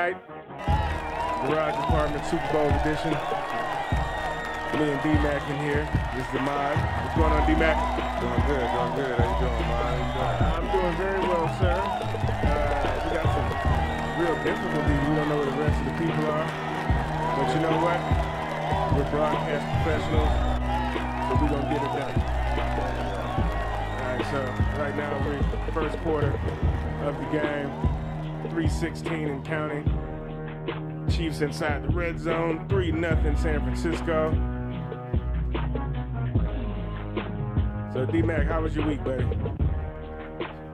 night. Garage Apartment Super Bowl edition. Me and D-Mac in here. This is the Mod. What's going on, D-Mac? Doing good, doing good. How you doing, Mod? I'm doing very well, sir. We got some real difficulties. We don't know where the rest of the people are. But you know what? We're broadcast professionals, so we're going to get it done. All right, so right now we're first quarter of the game. 3:16 and counting. Chiefs inside the red zone, 3-0 San Francisco. So D-Mac, how was your week, buddy?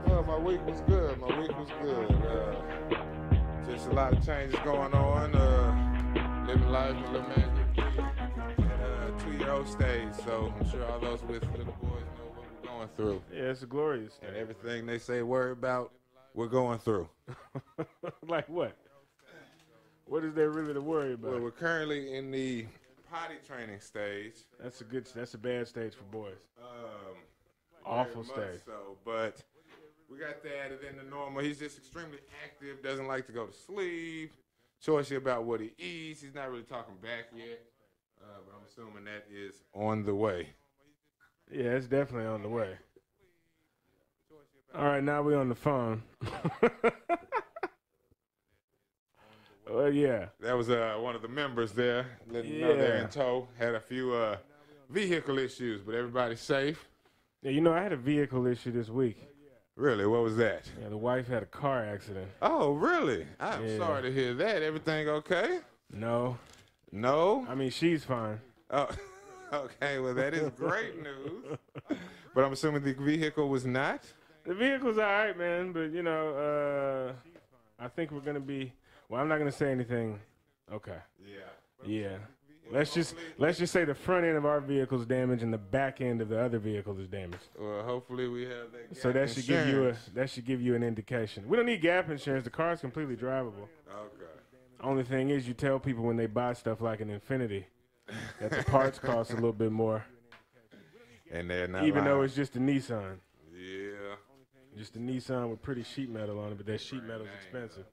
Well, my week was good. Just a lot of changes going on. Living life with little man and 2-year-old stage. So I'm sure all those with little boys know what we're going through. Yeah, it's a glorious thing. And everything they say worry about, we're going through. Like what? What is there really to worry about? Well, we're currently in the potty training stage. That's a good. That's a bad stage for boys. Awful stage. So, but we got that added in the normal. He's just extremely active. Doesn't like to go to sleep. Choicy about what he eats. He's not really talking back yet. But I'm assuming that is on the way. Yeah, it's definitely on the way. All right, now we're on the phone. Well, yeah. That was one of the members there. Letting you know they're in tow. Had a few vehicle issues, but everybody's safe. Yeah, you know, I had a vehicle issue this week. Really? What was that? Yeah, the wife had a car accident. Oh, really? I'm sorry to hear that. Everything okay? No. No? I mean, she's fine. Oh, okay. Well, that is great news. But I'm assuming the vehicle was not? The vehicle's all right, man. But, you know, I think we're going to be... Well, I'm not gonna say anything. Okay. Yeah. Let's just say the front end of our vehicle is damaged and the back end of the other vehicle is damaged. Well, hopefully we have that gap. So that should give you an indication. We don't need gap insurance. The car is completely drivable. Okay. Only thing is, you tell people when they buy stuff like an Infiniti that the parts cost a little bit more. And they're not even lying. Though it's just a Nissan. Yeah. Just a Nissan with pretty sheet metal on it, but that sheet metal's expensive.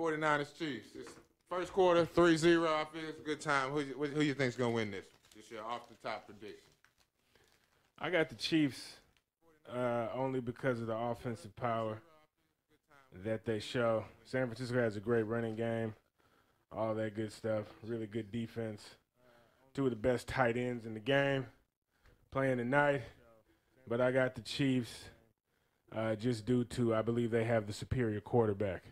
49ers Chiefs. It's first quarter, 3-0. I feel it's a good time. Who you think's gonna win this? Just your off the top prediction. I got the Chiefs, only because of the offensive power that they show. San Francisco has a great running game, all that good stuff. Really good defense. Two of the best tight ends in the game, playing tonight. But I got the Chiefs, just due to I believe they have the superior quarterback.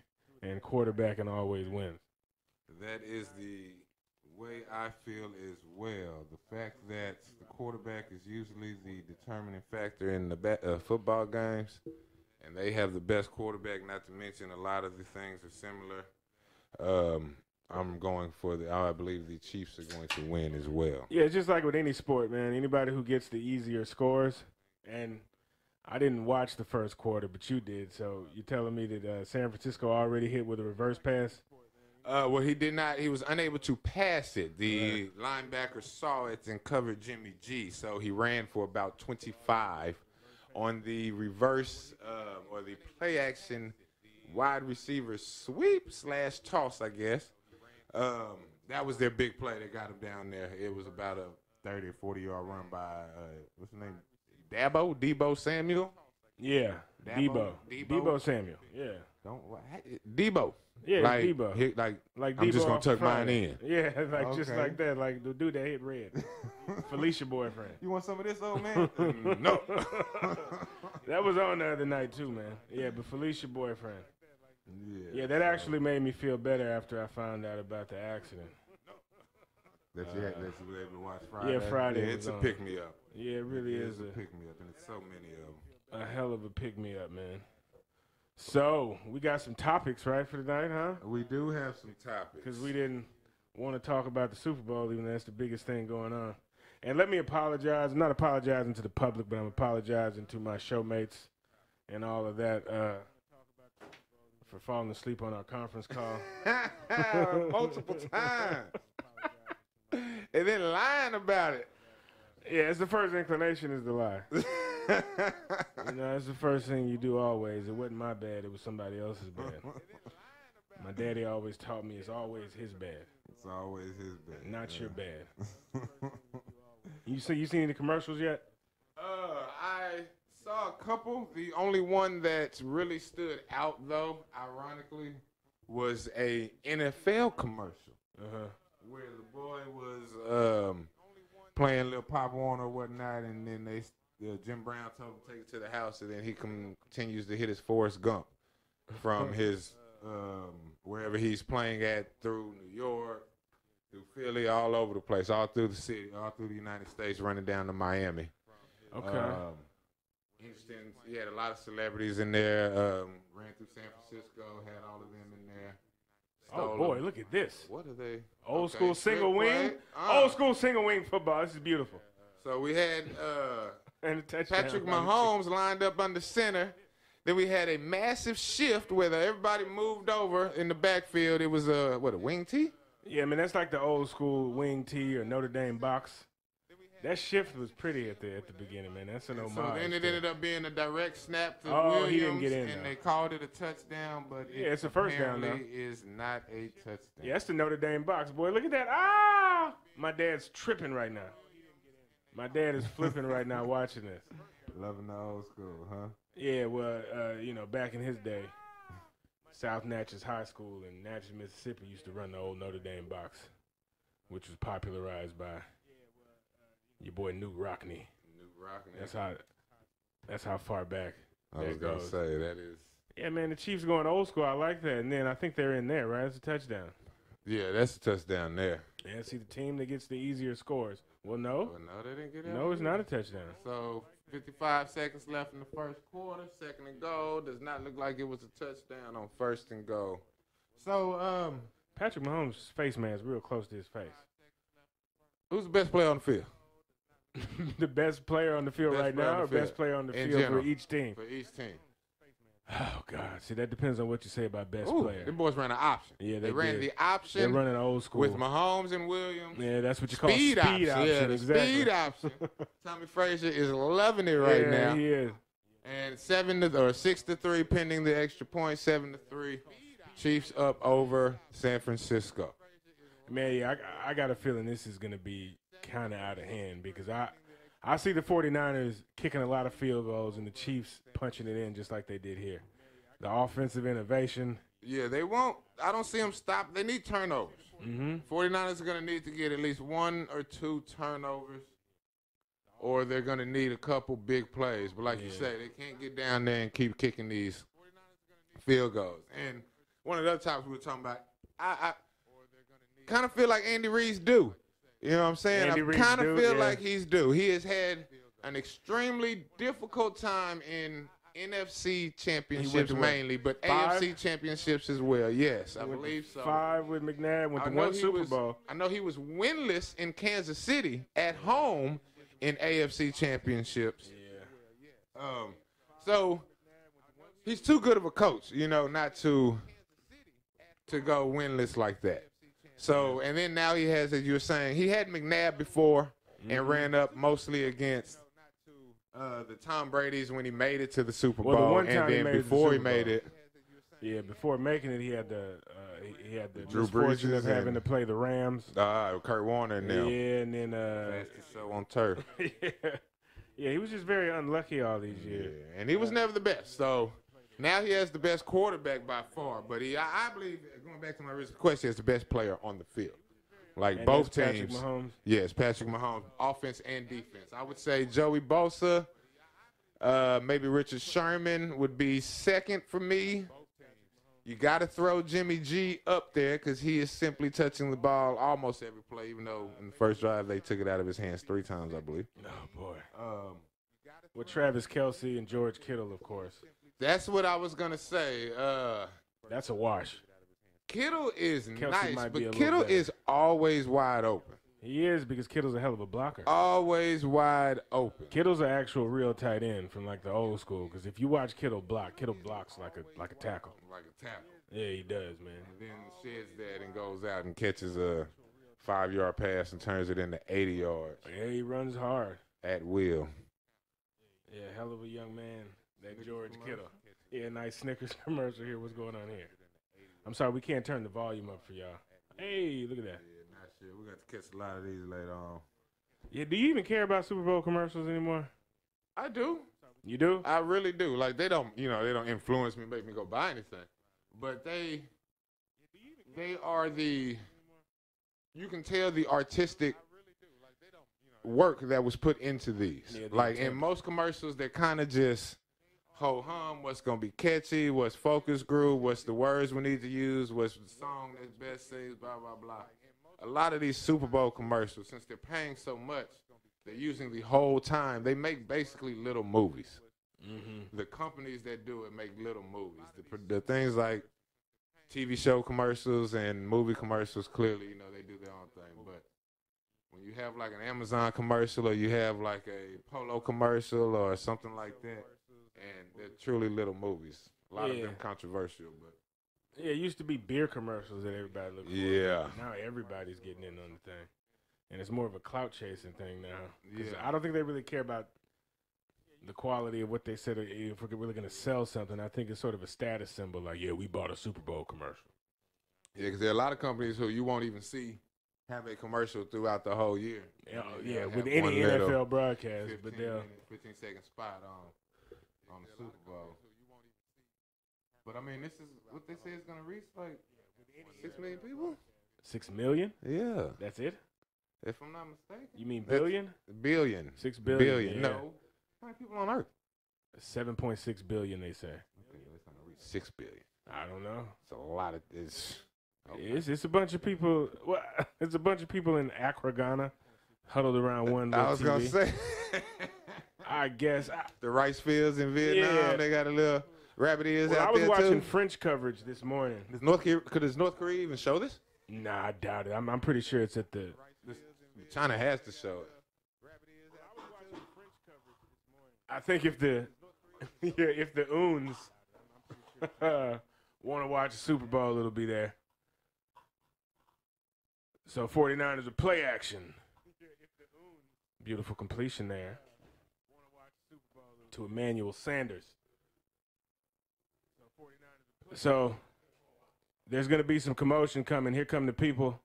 And quarterbacking always wins. That is the way I feel as well. The fact that the quarterback is usually the determining factor in the football games, and they have the best quarterback, not to mention a lot of the things are similar. I'm going for the – I believe the Chiefs are going to win as well. Yeah, just like with any sport, man. Anybody who gets the easier scores and – I didn't watch the first quarter, but you did. So you're telling me that San Francisco already hit with a reverse pass? Well, he did not. He was unable to pass it. The linebacker saw it and covered Jimmy G, so he ran for about 25 on the reverse or the play-action wide receiver sweep / toss, I guess. That was their big play that got him down there. It was about a 30 or 40-yard run by what's his name? Deebo Samuel? Yeah. Deebo Samuel. Yeah. Deebo. Yeah, like, Deebo. Like I'm Deebo just going to tuck mine in. Yeah, like okay. Just like that. Like the dude that hit red. Felicia boyfriend. You want some of this, old man? No. That was on the other night, too, man. Yeah, but Felicia boyfriend. Yeah, that actually made me feel better after I found out about the accident. That you were able to watch Friday. Yeah, Friday. Yeah, it's a pick-me-up. Yeah, it really is a pick-me-up, and it's so many of them. A hell of a pick-me-up, man. So we got some topics, right, for tonight, huh? We do have some topics. Because we didn't want to talk about the Super Bowl, even though that's the biggest thing going on. And let me apologize. I'm not apologizing to the public, but I'm apologizing to my showmates and all of that for falling asleep on our conference call. Multiple times. And then lying about it. Yeah, it's the first inclination is the lie. You know, that's the first thing you do always. It wasn't my bad. It was somebody else's bad. My daddy always taught me it's always his bad. It's always his bad. Not your bad. You seen the commercials yet? I saw a couple. The only one that really stood out, though, ironically, was a NFL commercial. Uh-huh. Where the boy was playing Lil Pop Warner or whatnot, and then Jim Brown told him to take it to the house, and then he continues to hit his Forrest Gump from his wherever he's playing at, through New York, through Philly, all over the place, all through the city, all through the United States, running down to Miami. Okay. Interesting. He had a lot of celebrities in there. Ran through San Francisco, had all of them in there. Stole them. Look at this. What are they? Old school single wing. Old school single wing football. This is beautiful. So we had and Patrick Mahomes lined up under center. Then we had a massive shift where everybody moved over in the backfield. It was a wing tee? Yeah, I mean, that's like the old school wing tee or Notre Dame box. That shift was pretty at the beginning, man. That's an homage. So then it ended up being a direct snap to Williams, he didn't get in, and they called it a touchdown, but it's a first down. It is not a touchdown. Yeah, that's the Notre Dame box, boy. Look at that. Ah! My dad's tripping right now. My dad is flipping right now watching this. Loving the old school, huh? Yeah, well, back in his day, South Natchez High School in Natchez, Mississippi used to run the old Notre Dame box, which was popularized by your boy Newt Rockne. That's how far back. I was going to say, that is. Yeah, man, the Chiefs going old school. I like that. And then I think they're in there, right? It's a touchdown. Yeah, that's a touchdown there. Yeah, see, the team that gets the easier scores. Well, no. Well, no, they didn't get it. No, it's not a touchdown. So, 55 seconds left in the first quarter. Second and goal. Does not look like it was a touchdown on first and goal. So, Patrick Mahomes' face mask is real close to his face. Who's the best player on the field? The best player on the field right now, or best player on the field for each team? For each team. Oh, God. See, that depends on what you say about best player. The boys ran an option. Yeah, they ran the option. They're running old school. With Mahomes and Williams. Yeah, that's what you call speed option. Yeah, exactly. Speed option. Tommy Frazier is loving it right now. Yeah, he is. And 6-3 pending the extra point, 7-3. Chiefs up over San Francisco. Man, yeah, I got a feeling this is going to be kind of out of hand because I see the 49ers kicking a lot of field goals and the Chiefs punching it in just like they did here. The offensive innovation. Yeah, they won't. I don't see them stop. They need turnovers. Mm-hmm. 49ers are going to need to get at least one or two turnovers, or they're going to need a couple big plays. But like you say, they can't get down there and keep kicking these field goals. And one of the other topics we were talking about, I kind of feel like Andy Reid's due. You know what I'm saying? I kind of feel like he's due. He has had an extremely difficult time in NFC championships mainly, but AFC championships as well. Yes, I believe so. 5 with McNabb, with the one Super Bowl. I know he was winless in Kansas City at home in AFC championships. Yeah. So he's too good of a coach, you know, not to go winless like that. So, and then now he has, as you were saying, he had McNabb before and ran up mostly against the Tom Brady's when he made it to the Super Bowl. The one time and then before he made it. Yeah, before making it, he had the Drew Brees of having to play the Rams. Kurt Warner and them. Yeah, and then. Fastest show on turf. Yeah, he was just very unlucky all these years. Yeah, and he was never the best, so. Now he has the best quarterback by far, but I believe, going back to my original question, is the best player on the field. Like and both teams. Patrick Mahomes. Yes, Patrick Mahomes, offense and defense. I would say Joey Bosa, maybe Richard Sherman would be second for me. You got to throw Jimmy G up there because he is simply touching the ball almost every play, even though in the first drive they took it out of his hands 3 times, I believe. Oh, boy. With Travis Kelce and George Kittle, of course. That's what I was going to say. That's a wash. Kittle is nice, but Kittle is always wide open. He is because Kittle's a hell of a blocker. Always wide open. Kittle's an actual real tight end from like the old school because if you watch Kittle block, Kittle blocks like a tackle. Like a tackle. Yeah, he does, man. And then sheds that and goes out and catches a 5-yard pass and turns it into 80 yards. Yeah, he runs hard. At will. Yeah, hell of a young man, that Snickers George Kittle. Yeah, nice Snickers commercial here. What's going on here? I'm sorry, we can't turn the volume up for y'all. Hey, look at that. Yeah, not sure. We're going to catch a lot of these later on. Yeah, do you even care about Super Bowl commercials anymore? I do. You do? I really do. Like, they don't, you know, they don't influence me, make me go buy anything. But they are the, you can tell the artistic work that was put into these. Yeah, like, in most commercials, they're kind of just ho-hum, what's going to be catchy, what's focus group, what's the words we need to use, what's the song that's best sings, blah, blah, blah. A lot of these Super Bowl commercials, since they're paying so much, they're using the whole time. They make basically little movies. Mm-hmm. The companies that do it make little movies. The things like TV show commercials and movie commercials, clearly, you know, they do their own thing. But when you have like an Amazon commercial or you have like a Polo commercial or something like that, and they're truly little movies. A lot of them controversial, but. Yeah, it used to be beer commercials that everybody looked for. Yeah. Now everybody's getting in on the thing. And it's more of a clout chasing thing now. Yeah. I don't think they really care about the quality of what they said. If we're really going to sell something, I think it's sort of a status symbol. Like, yeah, we bought a Super Bowl commercial. Yeah, because there are a lot of companies who you won't even see have a commercial throughout the whole year. Yeah, yeah, with any NFL broadcast. 15-second spot on the Super Bowl. But, I mean, this is what they say is going to reach, like, 6 million people? 6 million? Yeah. That's it? If I'm not mistaken. You mean billion? Billion. 6 billion. Billion. Yeah. No. How many people on Earth? 7.6 billion, they say. Okay, it's going to reach 6 billion. I don't know. It's a lot of this. Okay. It's a bunch of people. Well, it's a bunch of people in Accra, Ghana, huddled around one little TV. I was going to say. I guess. The rice fields in Vietnam, they got a little... Rabbit ears out there, too. I was watching French coverage this morning. Does North Korea even show this? Nah, I doubt it. I'm pretty sure it's at the... China has to show it. I was watching French coverage this morning. I think if the... yeah, if the Oons want to watch the Super Bowl, it'll be there. So 49ers a play action. Beautiful completion there. To Emmanuel Sanders. So, there's going to be some commotion coming. Here come the people.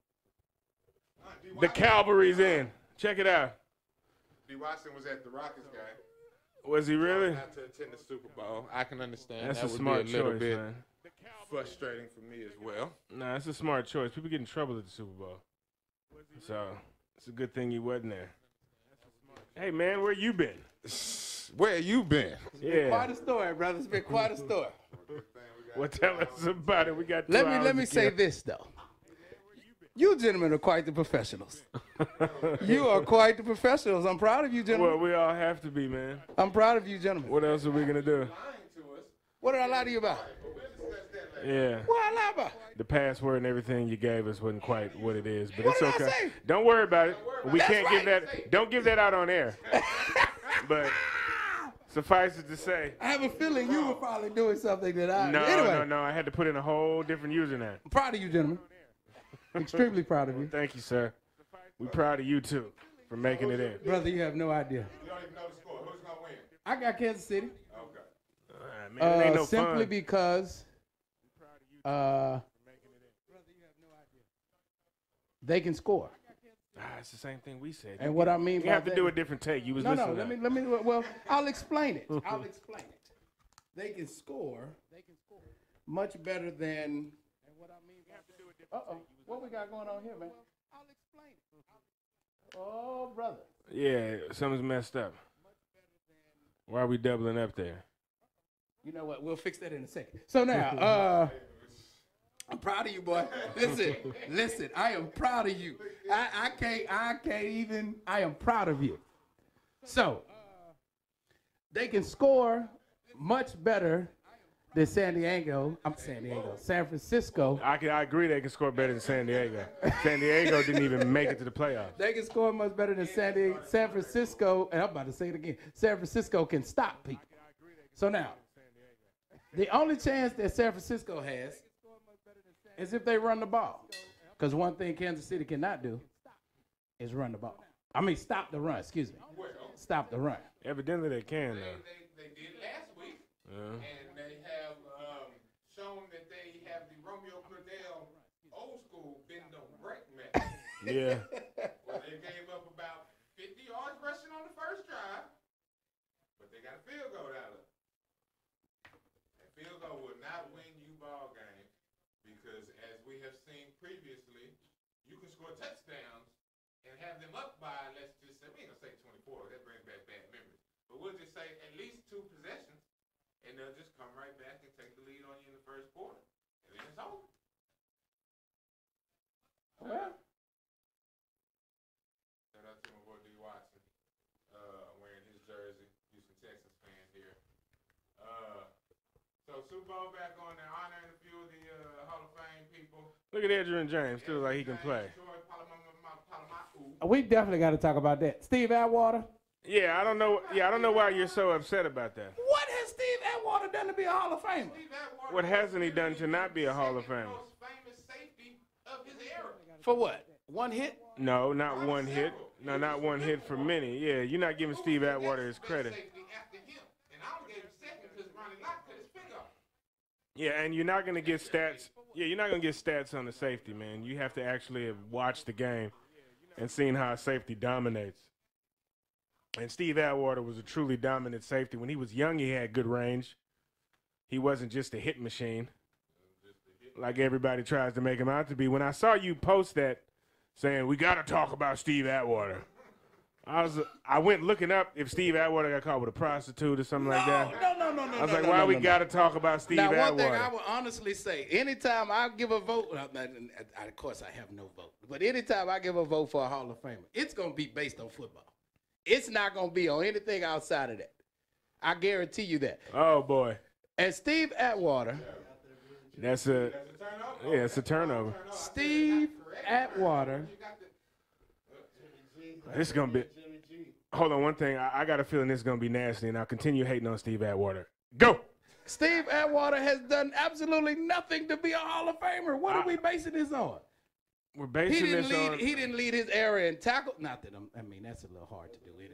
The Calvary's in. Check it out. D. Watson was at the Rockets game. Was he really? Not to attend the Super Bowl. I can understand. That's that a would smart be a little choice, bit man. Frustrating for me as well. No, that's a smart choice. People get in trouble at the Super Bowl. So, it's a good thing you wasn't there. Hey, man, where you been? Where you been? It's been quite a story, brother. It's been quite a story. Well, tell us about it. We got. Let me say this though. You gentlemen are quite the professionals. You are quite the professionals. I'm proud of you, gentlemen. Well, we all have to be, man. I'm proud of you, gentlemen. What else are we gonna do? What did I lie to you about? Yeah. What I lie about? The password and everything you gave us wasn't quite what it is, but it's okay. Don't worry about it. We can't give that. Don't give that out on air. But. Suffice it to say, I have a feeling you were probably doing something that I... No, I had to put in a whole different username. I'm proud of you, gentlemen. Extremely proud of you. Well, thank you, sir. We're proud of you, too, for making it in. Brother, you have no idea. You don't even know the score. Who's going to win? I got Kansas City. Okay. All right, man, it ain't no simply fun. Because they can score. It's the same thing we said. And what I mean by that... You have to do a different take. You was listening. No, let me... Well, I'll explain it. I'll explain it. They can score much better than... And what I mean by that... Uh-oh. What we got going on here, man? I'll explain it. Oh, brother. Yeah, something's messed up. Why are we doubling up there? You know what? We'll fix that in a second. So now, I'm proud of you, boy. Listen, I am proud of you. I am proud of you. So, they can score much better than San Francisco. I agree they can score better than San Diego. San Diego didn't even make it to the playoffs. They can score much better than San Francisco, and I'm about to say it again. San Francisco can stop people. So now, the only chance that San Francisco has as if they run the ball. Because one thing Kansas City cannot do is run the ball. I mean, stop the run, excuse me. Stop the run. Evidently they can. They did last week. Yeah. And they have shown that they have the Romeo Cordell old school bend the break method. Yeah. Well, they gave up about 50 yards rushing on the first drive, but they got a field goal out of it. That field goal will not win you ball games because, as we have seen previously, you can score touchdowns and have them up by, let's just say, we ain't going to say 24. That brings back bad memories. But we'll just say at least 2 possessions, and they'll just come right back and take the lead on you in the first quarter. And then it's over. Well. Shout out to my boy D. Watson, wearing his jersey. Houston Texans fan here. So Super Bowl back on there, honoring a few of the Hall of Fame people. Look at Edgerrin James. Feels like he can play. We definitely got to talk about that. Steve Atwater. Yeah, I don't know why you're so upset about that. What has Steve Atwater done to be a Hall of Famer? What hasn't he done to not be a Hall of Famer? Most famous safety of his era. For what? One hit? No, not one hit. No, not one hit for many. Yeah, you're not giving Steve Atwater his credit. Yeah, and you're not gonna get stats. Yeah, you're not gonna get stats on the safety, man. You have to actually watch the game and seeing how safety dominates. And Steve Atwater was a truly dominant safety. When he was young, he had good range. He wasn't just a hit machine like everybody tries to make him out to be. When I saw you post that saying, we got to talk about Steve Atwater, I went looking up if Steve Atwater got caught with a prostitute or something like that. No. I was like, why we got to talk about Steve Atwater? Now, one thing I would honestly say, anytime I give a vote, of course I have no vote, but anytime I give a vote for a Hall of Famer, it's going to be based on football. It's not going to be on anything outside of that. I guarantee you that. Oh, boy. And Steve Atwater. That's a turnover. Yeah, it's a turnover. Steve Atwater. This is going to be – hold on, one thing. I got a feeling this is going to be nasty, and I'll continue hating on Steve Atwater. Go! Steve Atwater has done absolutely nothing to be a Hall of Famer. What are we basing this on? We're basing this on – he didn't lead his area in tackle. Not that I mean, that's a little hard to do anyway.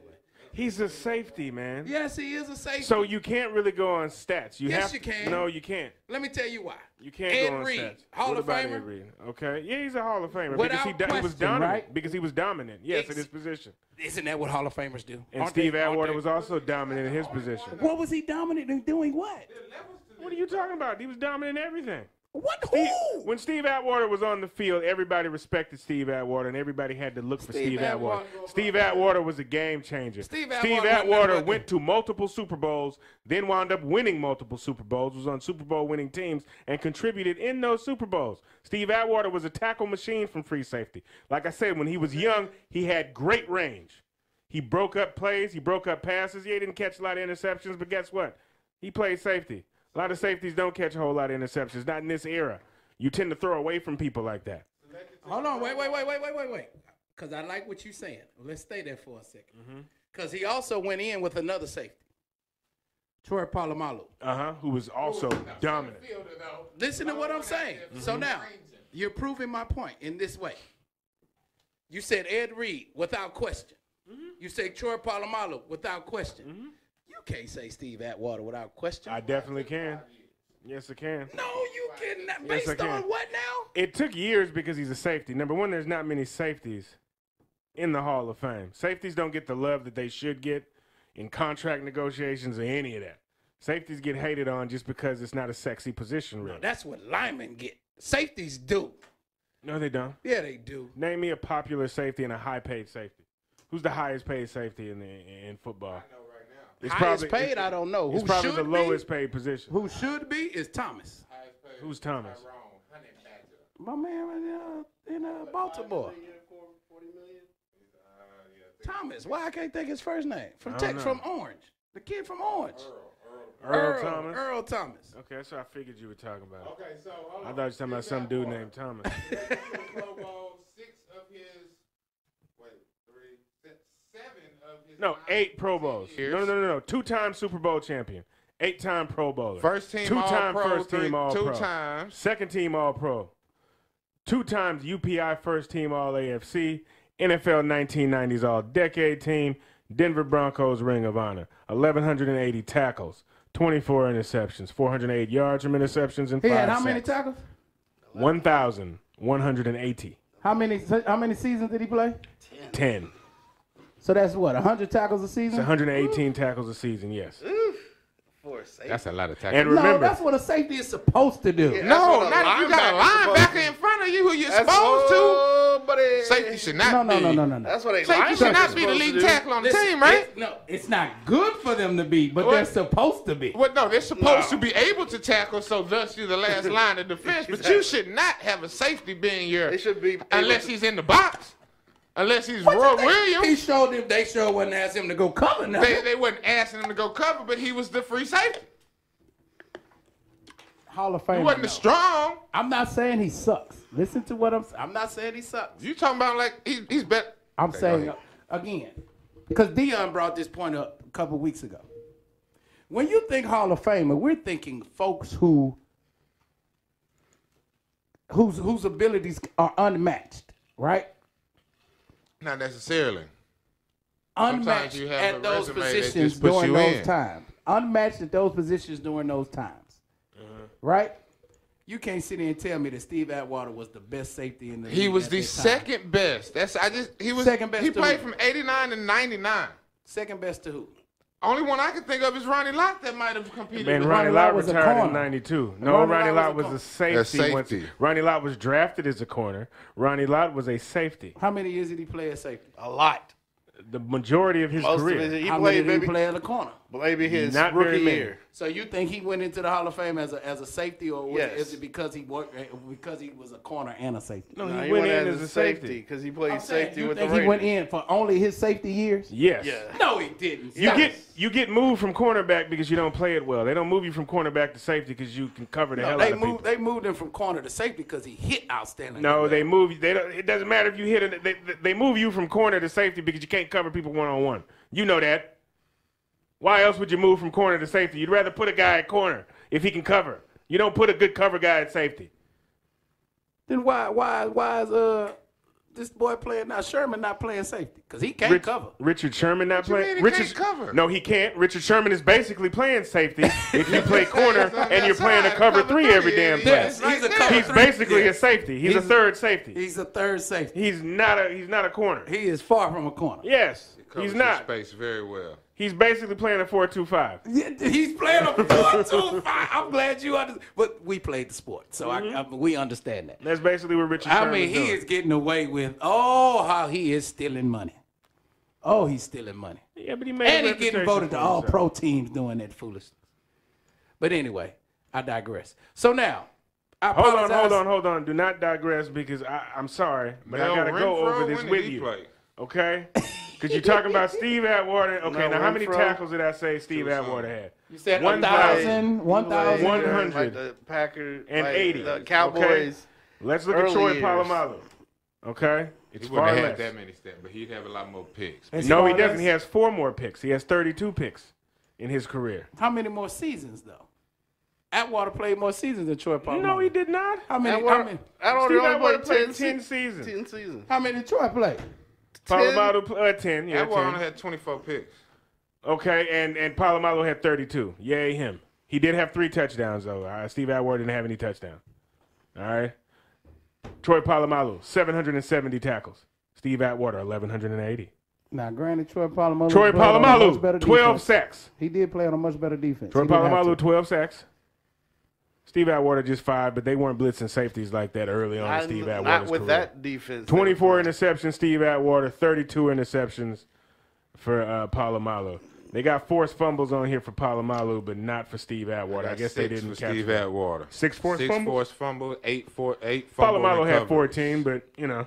He's a safety, man. Yes, he is a safety. So you can't really go on stats. Yes, you can. No, you can't. Let me tell you why. You can't go on stats. Hall of Famer. Okay. Yeah, he's a Hall of Famer because he was dominant. Because he was dominant. Yes, in his position. Isn't that what Hall of Famers do? And Steve Atwater was also dominant in his position. What was he dominant in doing? What? What are you talking about? He was dominant in everything. What? Who? When Steve Atwater was on the field, everybody respected Steve Atwater, and everybody had to look for Steve Atwater. Steve Atwater was a game changer. Steve Atwater went to multiple Super Bowls, then wound up winning multiple Super Bowls, was on Super Bowl winning teams, and contributed in those Super Bowls. Steve Atwater was a tackle machine from free safety. Like I said, when he was young, he had great range. He broke up plays. He broke up passes. Yeah, he didn't catch a lot of interceptions, but guess what? He played safety. A lot of safeties don't catch a whole lot of interceptions, not in this era. You tend to throw away from people like that. Hold on, wait. Because I like what you're saying. Let's stay there for a second. Because he also went in with another safety, Troy Polamalu. Who was also dominant. Listen to what I'm saying. So now, you're proving my point in this way. You said Ed Reed, without question. You said Troy Polamalu, without question. You can't say Steve Atwater without question. I definitely can. Yes, I can. No, you cannot. Based on what now? It took years because he's a safety. Number one, there's not many safeties in the Hall of Fame. Safeties don't get the love that they should get in contract negotiations or any of that. Safeties get hated on just because it's not a sexy position, really. No, that's what linemen get. Safeties do. No, they don't. Yeah, they do. Name me a popular safety and a high-paid safety. Who's the highest-paid safety in football? I know. It's highest probably, paid, I don't know. It's probably the lowest paid position. Who should be is Thomas. Who's Thomas? My man in Baltimore. Thomas. Why I can't think his first name? From Orange. The kid from Orange. Earl Thomas. Earl Thomas. Okay, that's what I figured you were talking about. Okay, so I thought you were talking about some dude named Thomas. No, 8 Pro Bowls. No. 2-time Super Bowl champion. 8-time Pro Bowler. First team All Pro. Second team All Pro. 2 times UPI first team All AFC. NFL 1990s All Decade team. Denver Broncos Ring of Honor, 1,180 tackles, 24 interceptions, 408 yards from interceptions, and 5 sacks. He had how many tackles? 1,180. How many seasons did he play? 10. So that's what, 100 tackles a season? It's 118 tackles a season, yes. Oof. For a safety. That's a lot of tackles. And remember, no, that's what a safety is supposed to do. Yeah, no, not if you got a linebacker in front of you who you're supposed to. Buddy. Safety should not be. No. That's what safety should not be the lead tackle on the team, right? It's not good for them to be, but they're supposed to be. Well, no, they're supposed to be able to tackle, so thus you're the last line of defense. But you should not have a safety being your. It should be unless he's in the box. Unless he's Roy Williams. He showed him, they sure wouldn't ask him to go cover now. They wasn't asking him to go cover, but he was the free safety. Hall of Fame. He wasn't strong. I'm not saying he sucks. Listen to what I'm saying. I'm not saying he sucks. You talking about like he's better. I'm saying, again, because Dion brought this point up a couple weeks ago. When you think Hall of Famer, we're thinking folks whose abilities are unmatched, right? Not necessarily. Unmatched at those positions during those times. Unmatched at those positions during those times. Right? You can't sit there and tell me that Steve Atwater was the best safety in the league. He was the second best. He was second best. He played from 89 to 99. Second best to who? Only one I can think of is Ronnie Lott that might have competed. Man, Ronnie Lott retired in 92. No, Ronnie Lott was a safety. Ronnie Lott was drafted as a corner. Ronnie Lott was a safety. How many years did he play as safety? A lot. The majority of his career. How many did he play at a corner? Maybe his rookie year. So you think he went into the Hall of Fame as a safety, or is it because he was a corner and a safety? No, he went in as a safety because he played safety with the Raiders. You think he went in for only his safety years? Yes. Yeah. No, he didn't. You get moved from cornerback because you don't play it well. They don't move you from cornerback to safety because you can cover the hell out of people. They moved him from corner to safety because he hit outstanding. No, they move. They don't, it doesn't matter if you hit it. They move you from corner to safety because you can't cover people one-on-one. You know that. Why else would you move from corner to safety? You'd rather put a guy at corner if he can cover. You don't put a good cover guy at safety. Then why is this boy playing now? Sherman not playing safety because he can't cover. Richard Sherman not playing. Richard can't cover. No, he can't. Richard Sherman is basically playing safety if you play corner and you're playing a cover three every damn play. Yes, he's basically a safety. He's a third safety. He's a third safety. He's not a corner. He is far from a corner. Yes, he's not. Space very well. He's basically playing a 4-2-5. He's playing a 4-2-5. I'm glad you understand. But we played the sport, so we understand that. That's basically what Richard Sherman is doing. He is getting away with, how he is stealing money. Oh, he's stealing money. Yeah, but he made and he's getting voted to all-pro teams doing that foolishness. But anyway, I digress. So now, I apologize. Hold on. Do not digress because I'm sorry, but I got to go over this with you. Okay? Because you're talking about Steve Atwater. Okay, now how many tackles did I say Steve Atwater had? You said 1,100. Like the Packers. And 80. The Cowboys. Okay. Let's look at Troy Polamalu. Okay? It's he wouldn't have that many stats, but he'd have a lot more picks. No, he doesn't. He has 4 more picks. He has 32 picks in his career. How many more seasons, though? Atwater played more seasons than Troy Polamalu. No, he did not. How many? Atwater played 10 seasons. 10 seasons. How many did Troy play? Polamalu 10. Yeah, Atwater only had 24 picks. Okay, and Polamalu had 32. Yay him. He did have 3 touchdowns, though. Steve Atwater didn't have any touchdowns. All right. Troy Polamalu, 770 tackles. Steve Atwater, 1,180. Now, granted, Troy Polamalu, 12 sacks. He did play on a much better defense. Troy Polamalu, 12 sacks. Steve Atwater just 5, but they weren't blitzing safeties like that early on in Steve Atwater's career. Not with that defense. 24 interceptions, Steve Atwater, 32 interceptions for Polamalu. They got forced fumbles on here for Polamalu, but not for Steve Atwater. I guess they didn't catch Steve Atwater. 6 forced fumbles? 6 forced fumbles, 8 fumbles. Polamalu had 14, but, you know.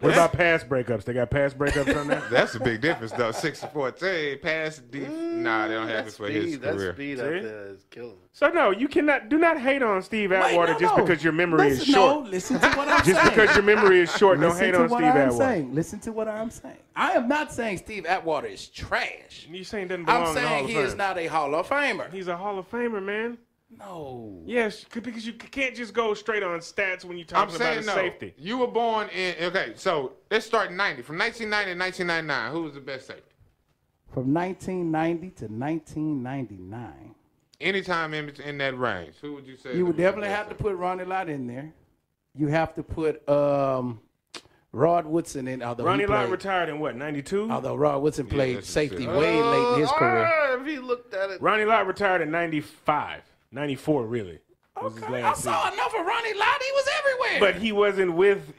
What about pass breakups? They got pass breakups on that? That's a big difference, though. 6 to 14, pass deep. Nah, they don't have this for his career. That speed up there is killing him. So, no, you cannot. Do not hate on Steve Atwater just because your memory is short. No, listen to what I'm saying. Just because your memory is short, don't hate on Steve Atwater. Listen to what I'm saying. I am not saying Steve Atwater is trash. You're saying doesn't belong in the Hall of Fame. I'm saying he is not a Hall of Famer. He's a Hall of Famer, man. No. Yes, because you can't just go straight on stats when you're talking about safety. You were born in, okay, so let's start in 90. From 1990 to 1999, who was the best safety? from 1990 to 1999. Anytime in that range, who would you say? You would definitely have to put Ronnie Lott in there. You have to put Rod Woodson in. Ronnie Lott retired in what, 92? Although Rod Woodson played safety way late in his career. If he looked at it. Ronnie Lott retired in 95, 94 really. Okay. I saw enough of Ronnie Lott. He was everywhere. But he wasn't with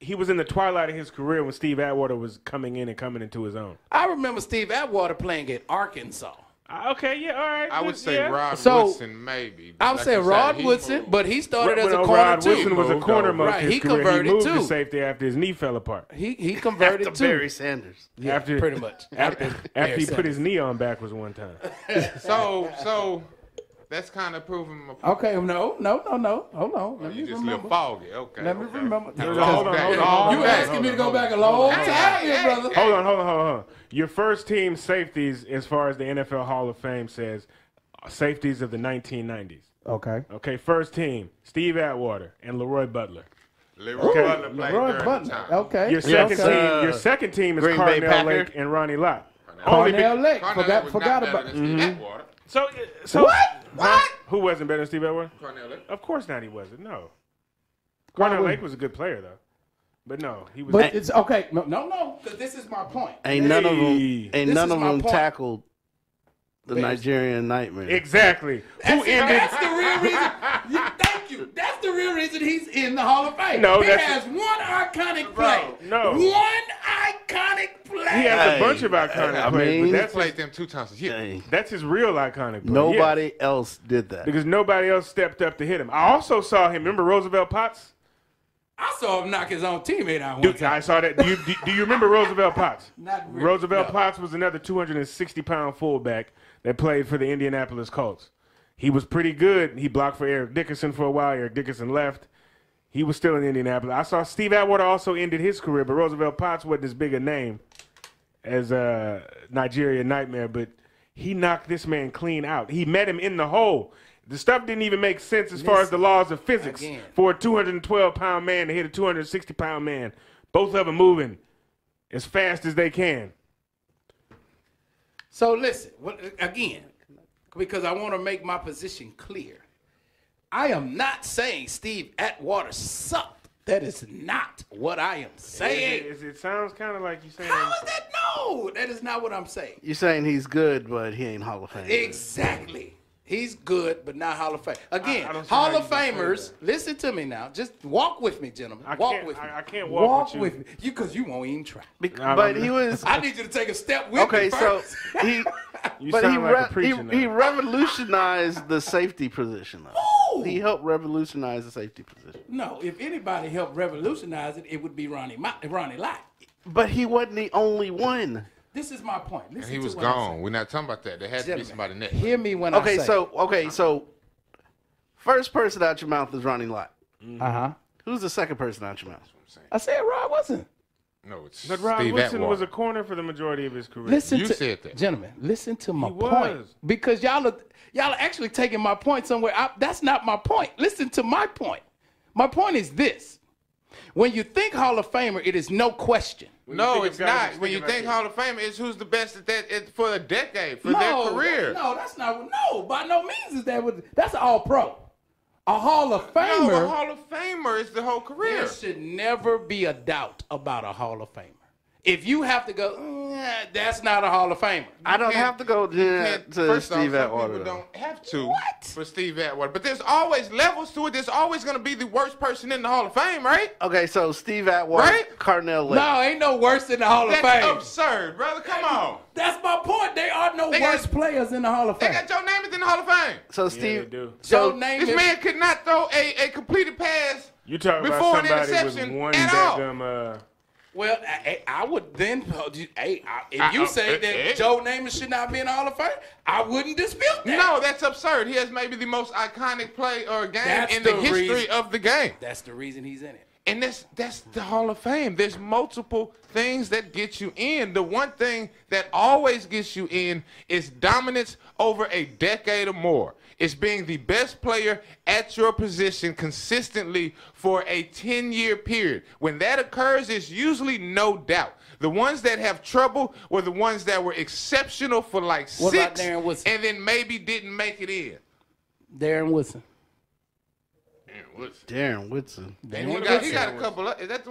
he was in the twilight of his career when Steve Atwater was coming in and coming into his own. I remember Steve Atwater playing at Arkansas. Okay, yeah, all right. I would say Rod Woodson, maybe. I would say Rod Woodson, but he started as a corner, Rod too. Rod Woodson was a corner most of his career. He moved to safety after his knee fell apart. He converted to Barry Sanders. Yeah, after, pretty much. After he put his knee on backwards one time. So that's kind of proving my point. Okay, no. Hold on. Let me just remember. Little foggy. Okay. Let me remember. Hold on. You asking me to go back a long time here, brother. Hold on. Your first team safeties, as far as the NFL Hall of Fame says, safeties of the 1990s. Okay, first team, Steve Atwater and Leroy Butler. Leroy Butler. Okay. Your second team is Cornel Lake and Ronnie Lott. Cornel Lake. Forgot about it. Mm-hmm. So what? Who wasn't better than Steve Atwater? Cornel Lake. Of course not. He wasn't. No. Cornel Lake was a good player though. But no, he was. But it's okay. No. Cause this is my point. Ain't none of them tackled the Nigerian Nightmare. Exactly. That's the real reason. Thank you. That's the real reason he's in the Hall of Fame. No, he has one iconic play. No. One iconic play. He has a bunch of iconic plays. But that's played them two times. Yeah. That's his real iconic play. Nobody else did that because nobody else stepped up to hit him. I also saw him. Remember Roosevelt Potts? I saw him knock his own teammate out one time. I saw that. Do you remember Roosevelt Potts? Not really. Roosevelt Potts was another 260-pound fullback that played for the Indianapolis Colts. He was pretty good. He blocked for Eric Dickerson for a while. Eric Dickerson left. He was still in Indianapolis. I saw Steve Atwater also ended his career, but Roosevelt Potts wasn't as big a name as Nigerian Nightmare, but he knocked this man clean out. He met him in the hole. The stuff didn't even make sense as far as the laws of physics for a 212-pound man to hit a 260-pound man. Both of them moving as fast as they can. So listen, again, because I want to make my position clear. I am not saying Steve Atwater sucked. That is not what I am saying. It sounds kind of like you're saying. How is that? No, that is not what I'm saying. You're saying he's good, but he ain't Hall of Fame. Exactly. He's good, but not Hall of Fame. Again, Hall of Famers, listen to me now. Just walk with me, gentlemen. Walk with me. I can't walk with you. Walk with me, because you won't even try. But he was. I need you to take a step with me first. Okay, so he revolutionized the safety position. Though. He helped revolutionize the safety position. No, if anybody helped revolutionize it, it would be Ronnie Lott. But he wasn't the only one. This is my point. And he was gone. We're not talking about that. There had to be somebody next. Hear me when I say. Okay, so first person out your mouth is Ronnie Lott. Uh-huh. Who's the second person out your mouth? That's what I'm saying. I said Rod Woodson. No, it's Steve Atwater. But Rod Woodson was a corner for the majority of his career. You said that. Gentlemen, listen to my point. Because y'all are actually taking my point somewhere. That's not my point. Listen to my point. My point is this. When you think Hall of Famer, it is no question. No, it's not. When you think Hall of Fame, it's who's the best at that for a decade, for their career. No, that's not. No, by no means is that. That's an all-pro. A Hall of Famer. No, a Hall of Famer is the whole career. There should never be a doubt about a Hall of Famer. If you have to go, that's not a Hall of Famer. I don't have to go to Steve Atwater. People don't have to for Steve Atwater. But there's always levels to it. There's always going to be the worst person in the Hall of Fame, right? Okay, so Steve Atwater, Cornel Lake. No, ain't no worse in the Hall of Fame. That's absurd, brother. Come on. That's my point. There are no worse players in the Hall of Fame. They got Joe Namath in the Hall of Fame. So Steve, Joe Namath. This man could not throw a completed pass before an interception at all. Well, I would then. If you say that Joe Namath should not be in the Hall of Fame, I wouldn't dispute that. No, that's absurd. He has maybe the most iconic play or game in the history of the game. That's the reason he's in it. And that's the Hall of Fame. There's multiple things that get you in. The one thing that always gets you in is dominance over a decade or more. It's being the best player at your position consistently for a 10-year period. When that occurs, it's usually no doubt. The ones that have trouble were the ones that were exceptional for like 6 and then maybe didn't make it in. Darren Woodson. Darren Woodson. Is that the one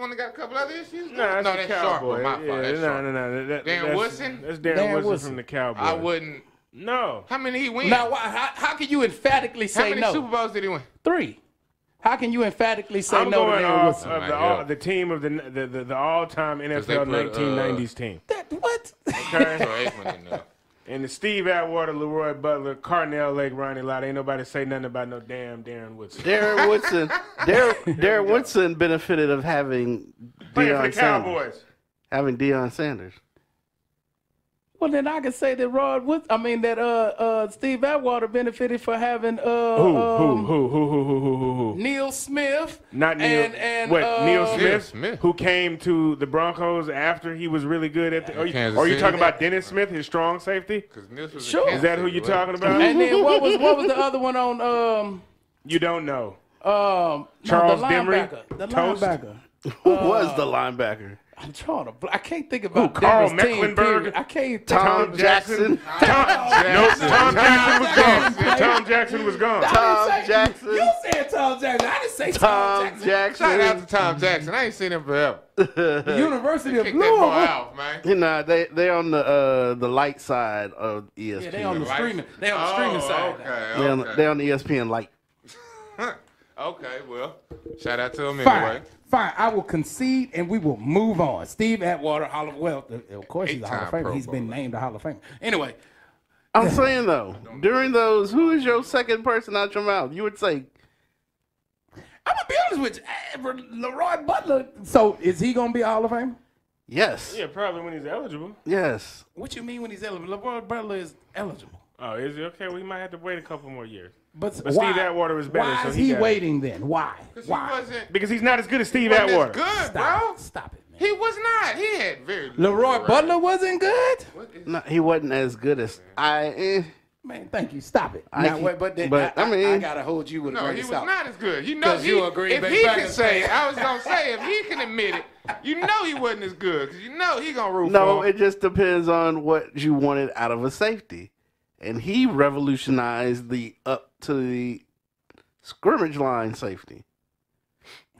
that got a couple other issues? No, that's Cowboy. That's Darren Woodson. That's Darren Woodson from the Cowboys. I wouldn't. No. How many he win? Now, how can you emphatically say no? How many Super Bowls did he win? 3. How can you emphatically say no to Darren Woodson? The team of the all-time NFL 1990s team. What? Okay. And the Steve Atwater, Leroy Butler, Cornel Lake, Ronnie Lott. Ain't nobody say nothing about no damn Darren Woodson. Darren Woodson. Darren Woodson benefited of having Deion Sanders. Having Deion Sanders. Well, then I can say that Rod Woodson. I mean that Steve Atwater benefited for having Neil Smith. Not Neil. Neil Smith, who came to the Broncos after he was really good at the. Are you talking about Dennis Smith, his strong safety? Sure. Is that who you're talking about? And then what was the other one on? You don't know. Charles Demery. The linebacker. Who was the linebacker? I'm trying to. I can't think about Carl Mecklenburg. I can't. Tom Jackson. Tom Jackson was gone. Tom Jackson. You said Tom Jackson. I didn't say Tom Jackson. Shout out to Tom Jackson. I ain't seen him forever. The University of Louisville. They on the light side of ESPN. Yeah, they on the streaming. They on the streaming side. Okay. They on the ESPN light. Okay, well, shout out to him anyway. Fine, I will concede, and we will move on. Steve Atwater, Hall of Fame. Well, of course he's a Hall of Famer. He's been named a Hall of Famer. Anyway. I'm saying, though, during those, who is your second person out your mouth? You would say. I'm going to be honest with you. Leroy Butler. So, is he going to be a Hall of Fame? Yes. Yeah, probably when he's eligible. Yes. What you mean when he's eligible? Leroy Butler is eligible. Oh, is he? Okay, we might have to wait a couple more years. But why, Steve Atwater is better. Why is he waiting then? Why? Because he's not as good as Steve Atwater. Good, bro. Stop it, man. He was not. He had very. Leroy Butler wasn't good. No, he wasn't as good as Man, thank you. Stop it. I gotta hold you with a grain of salt. No, he was not as good. You know, if he can admit it, you know he wasn't as good because you know he gonna root for him. No, it just depends on what you wanted out of a safety. And he revolutionized the up to the scrimmage line safety.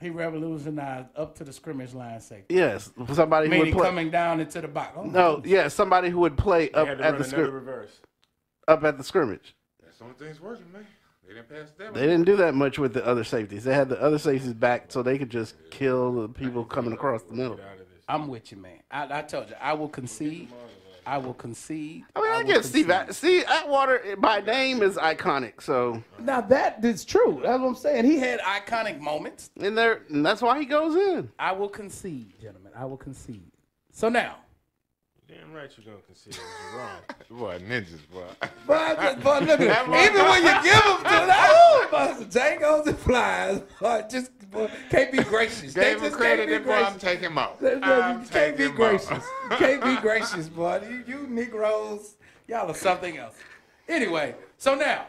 He revolutionized up to the scrimmage line safety. Yes, somebody who would play coming down into the box. Oh, no, yeah, somebody who would play up at the scrimmage. Up at the scrimmage. That's the only thing that's working, man. They didn't pass that. They didn't do that much with the other safeties. They had the other safeties back, so they could just kill the people coming across the middle. I'm with you, man. I told you, I will concede. I will concede. I mean, I guess Steve Atwater by name is iconic. So now that is true. That's what I'm saying. He had iconic moments, and that's why he goes in. I will concede, gentlemen. I will concede. So now, damn right you're gonna concede. You're wrong. You boy, ninjas, boy. Boy, look at him. Even when you give them to Django's and flies, can't be gracious. Gave him credit and I'm taking him out. Can't be gracious, boy. You Negroes, y'all are something else. Anyway, so now,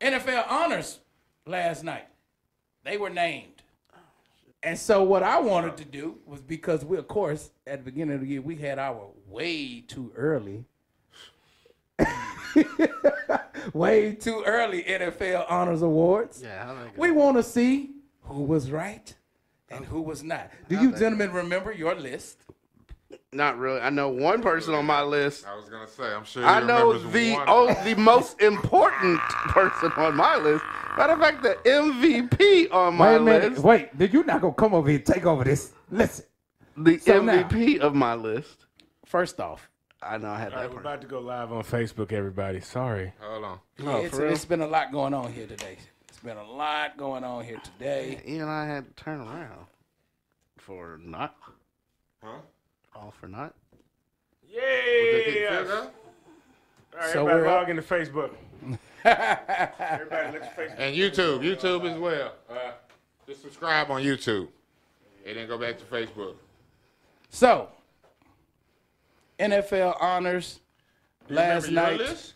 NFL honors last night. They were named. And so what I wanted to do was because we, of course, at the beginning of the year, we had our way too early. Way too early NFL Honors Awards. Yeah, we want to see who was right and who was not. Do you gentlemen remember your list? Not really. I know one person on my list. I was going to say, I'm sure I know the most important person on my list. Matter of fact, the MVP on my list. Wait, did you not going to come over here and take over this? Listen. The MVP of my list. First off. I know I had that. We're about to go live on Facebook, everybody. Sorry. Hold on. No, it's been a lot going on here today. It's been a lot going on here today. Ian and I had to turn around for not. Huh? All for not. Yay! All right, so everybody log into Facebook. Everybody look at Facebook. And YouTube. YouTube as well. Just subscribe on YouTube and then go back to Facebook. So, NFL honors last night. List?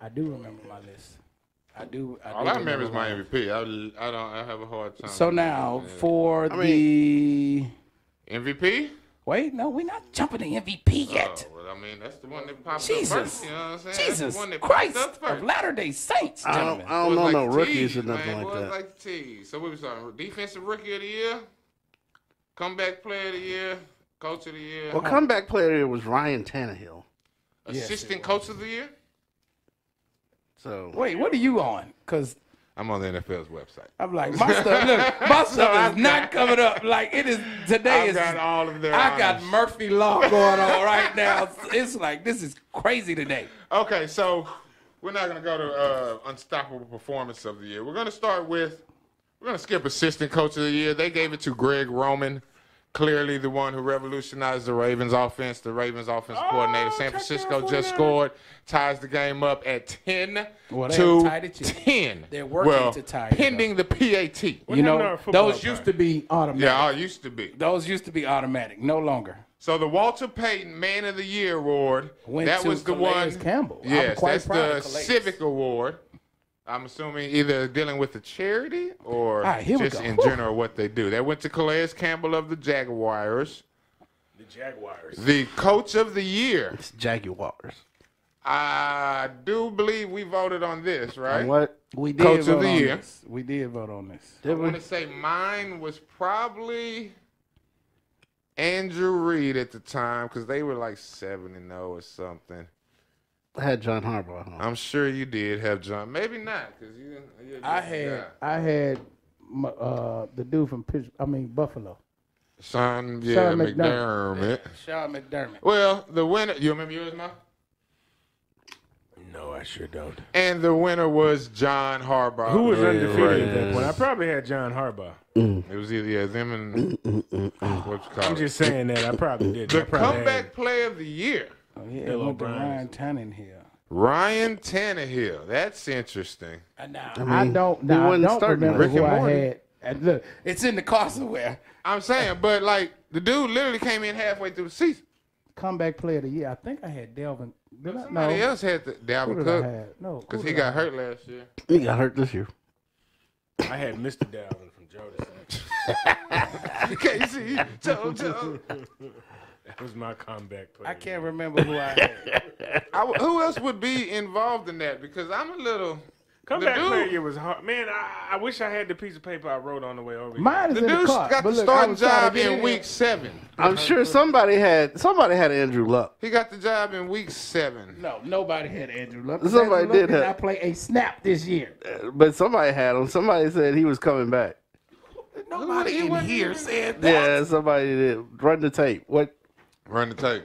I do remember my list. I do. All I remember is my MVP. I have a hard time. So now for the MVP. Wait, no, we're not jumping to MVP yet. Oh, well, I mean, that's the one that popped up first. You know what I'm saying? Jesus Christ of Latter-day Saints, gentlemen. I don't know no rookies or nothing like that. Like the T's. So what was talking? Defensive Rookie of the Year, Comeback Player of the Year, Coach of the Year. Well, Comeback Player of the Year was Ryan Tannehill. Assistant Coach of the Year? So wait, what are you on? Because I'm on the NFL's website. I'm like, my stuff, look, my stuff is not coming up. Like, it is, today is. I got all of their honors. I got Murphy Law going on right now. It's like, this is crazy today. Okay, so we're not going to go to Unstoppable Performance of the Year. We're going to start with, we're going to skip Assistant Coach of the Year. They gave it to Greg Roman, clearly the one who revolutionized the Ravens offense, the Ravens offensive coordinator. San Francisco just scored, ties the game up at 10 to 10. They're working to tie it up. Pending the PAT. You know, those used to be automatic. Yeah, used to be. Those used to be automatic. No longer. So the Walter Payton Man of the Year award, that was the one. Campbell. Yes, that's the Civic Award. I'm assuming either dealing with the charity or just in general what they do. They went to Calais Campbell of the Jaguars. The Jaguars. The Coach of the Year. It's Jaguars. I do believe we voted on this, right? What? We did Coach vote of the on Year. This. We did vote on this. I want to say mine was probably Andrew Reed at the time because they were like 7-0 or something. I had John Harbaugh. Huh? I'm sure you did have John. Maybe not, because you didn't. I had the dude from Buffalo. Sean McDermott. Sean McDermott. Well, the winner. You remember yours, Ma? No, I sure don't. And the winner was John Harbaugh. Who was undefeated at that point? I probably had John Harbaugh. It was either them and what you call it. I'm just saying that I probably did. The Comeback Player of the Year. Oh, yeah, it went to Ryan Tannehill. Ryan Tannehill. That's interesting. I don't remember who I had. Look, it's in the car somewhere. I'm saying, but, like, the dude literally came in halfway through the season. Comeback Player of the Year. I think I had Dalvin. Somebody else had Dalvin Cook. No, because he got hurt last year. He got hurt this year. I had Mr. Dalvin from Jordan. KC, Jojo. That was my comeback player. I can't remember who I had. Who else would be involved in that? Because I'm a little. Comeback player was hard. Man, I wish I had the piece of paper I wrote on the way over. Mine is the dude's got the starting job in week 7. I'm sure somebody had Andrew Luck. He got the job in week 7. No, nobody had Andrew Luck. Somebody did have. I play a snap this year. But somebody had him. Somebody said he was coming back. Nobody in here said that. Yeah, somebody did. Run the tape. What? Run the tape.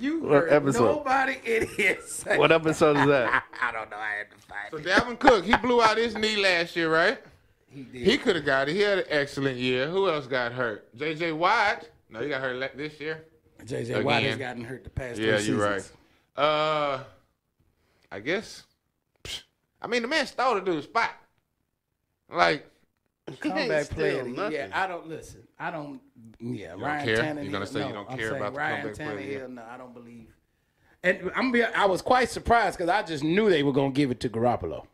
You heard episode? Nobody in here. What episode is that? I don't know. I had to find it. So Dalvin Cook, he blew out his knee last year, right? He did. He could have got it. He had an excellent year. Who else got hurt? J.J. Watt. No, he got hurt this year. J.J. Watt has gotten hurt the past 2 seasons. Yeah, you're right. I guess. I mean, the man stole the dude's spot. Like. Comeback player. Yeah, I don't listen. I don't. Yeah, you Ryan Tannehill. You're gonna say you don't care about Ryan the comeback player? No, I don't believe. And I was quite surprised because I just knew they were gonna give it to Garoppolo.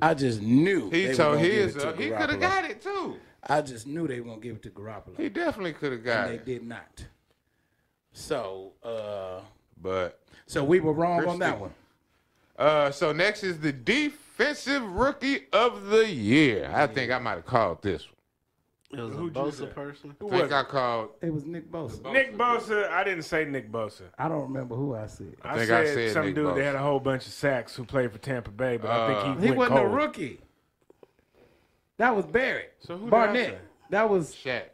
I just knew. He could have got it too. I just knew they were gonna give it to Garoppolo. He definitely could have got it. They did not. So. So we were wrong on that one. So next is the Defensive Rookie of the Year. I think I might have called this one. It was a Bosa person? I think I called. It was Nick Bosa. Nick Bosa. I didn't say Nick Bosa. I don't remember who I said. I said some Nick dude Bosa. That had a whole bunch of sacks who played for Tampa Bay, but I think he wasn't cold. A rookie. That was Barrett. So who Barnett. Did I say? That was Shaq.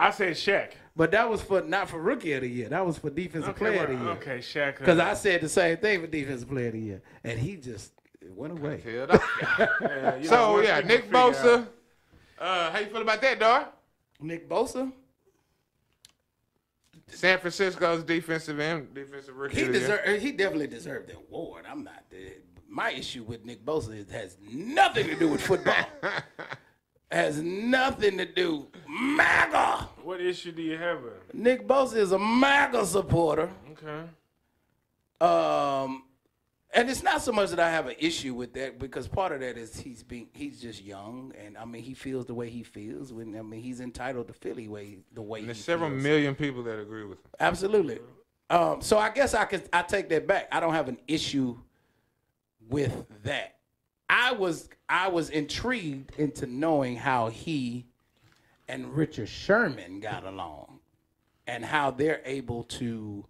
I said Shaq. But that was not for Rookie of the Year. That was for Defensive Player of the Year. Okay, Shaq. Because I said the same thing for Defensive Player of the Year. And he just went away. Nick Bosa. How you feel about that, Dar? Nick Bosa? San Francisco's defensive Rookie of the Year. He definitely deserved the award. I'm not. My issue with Nick Bosa is it has nothing to do with football. has nothing to do. MAGA. What issue do you have with him? Nick Bosa is a MAGA supporter. Okay. And it's not so much that I have an issue with that, because part of that is he's just young, and I mean he feels the way he feels. When I mean he's entitled to feel the way. And there's several million people that agree with him. Absolutely. So I guess I take that back. I don't have an issue with that. I was intrigued into knowing how he and Richard Sherman got along, and how they're able to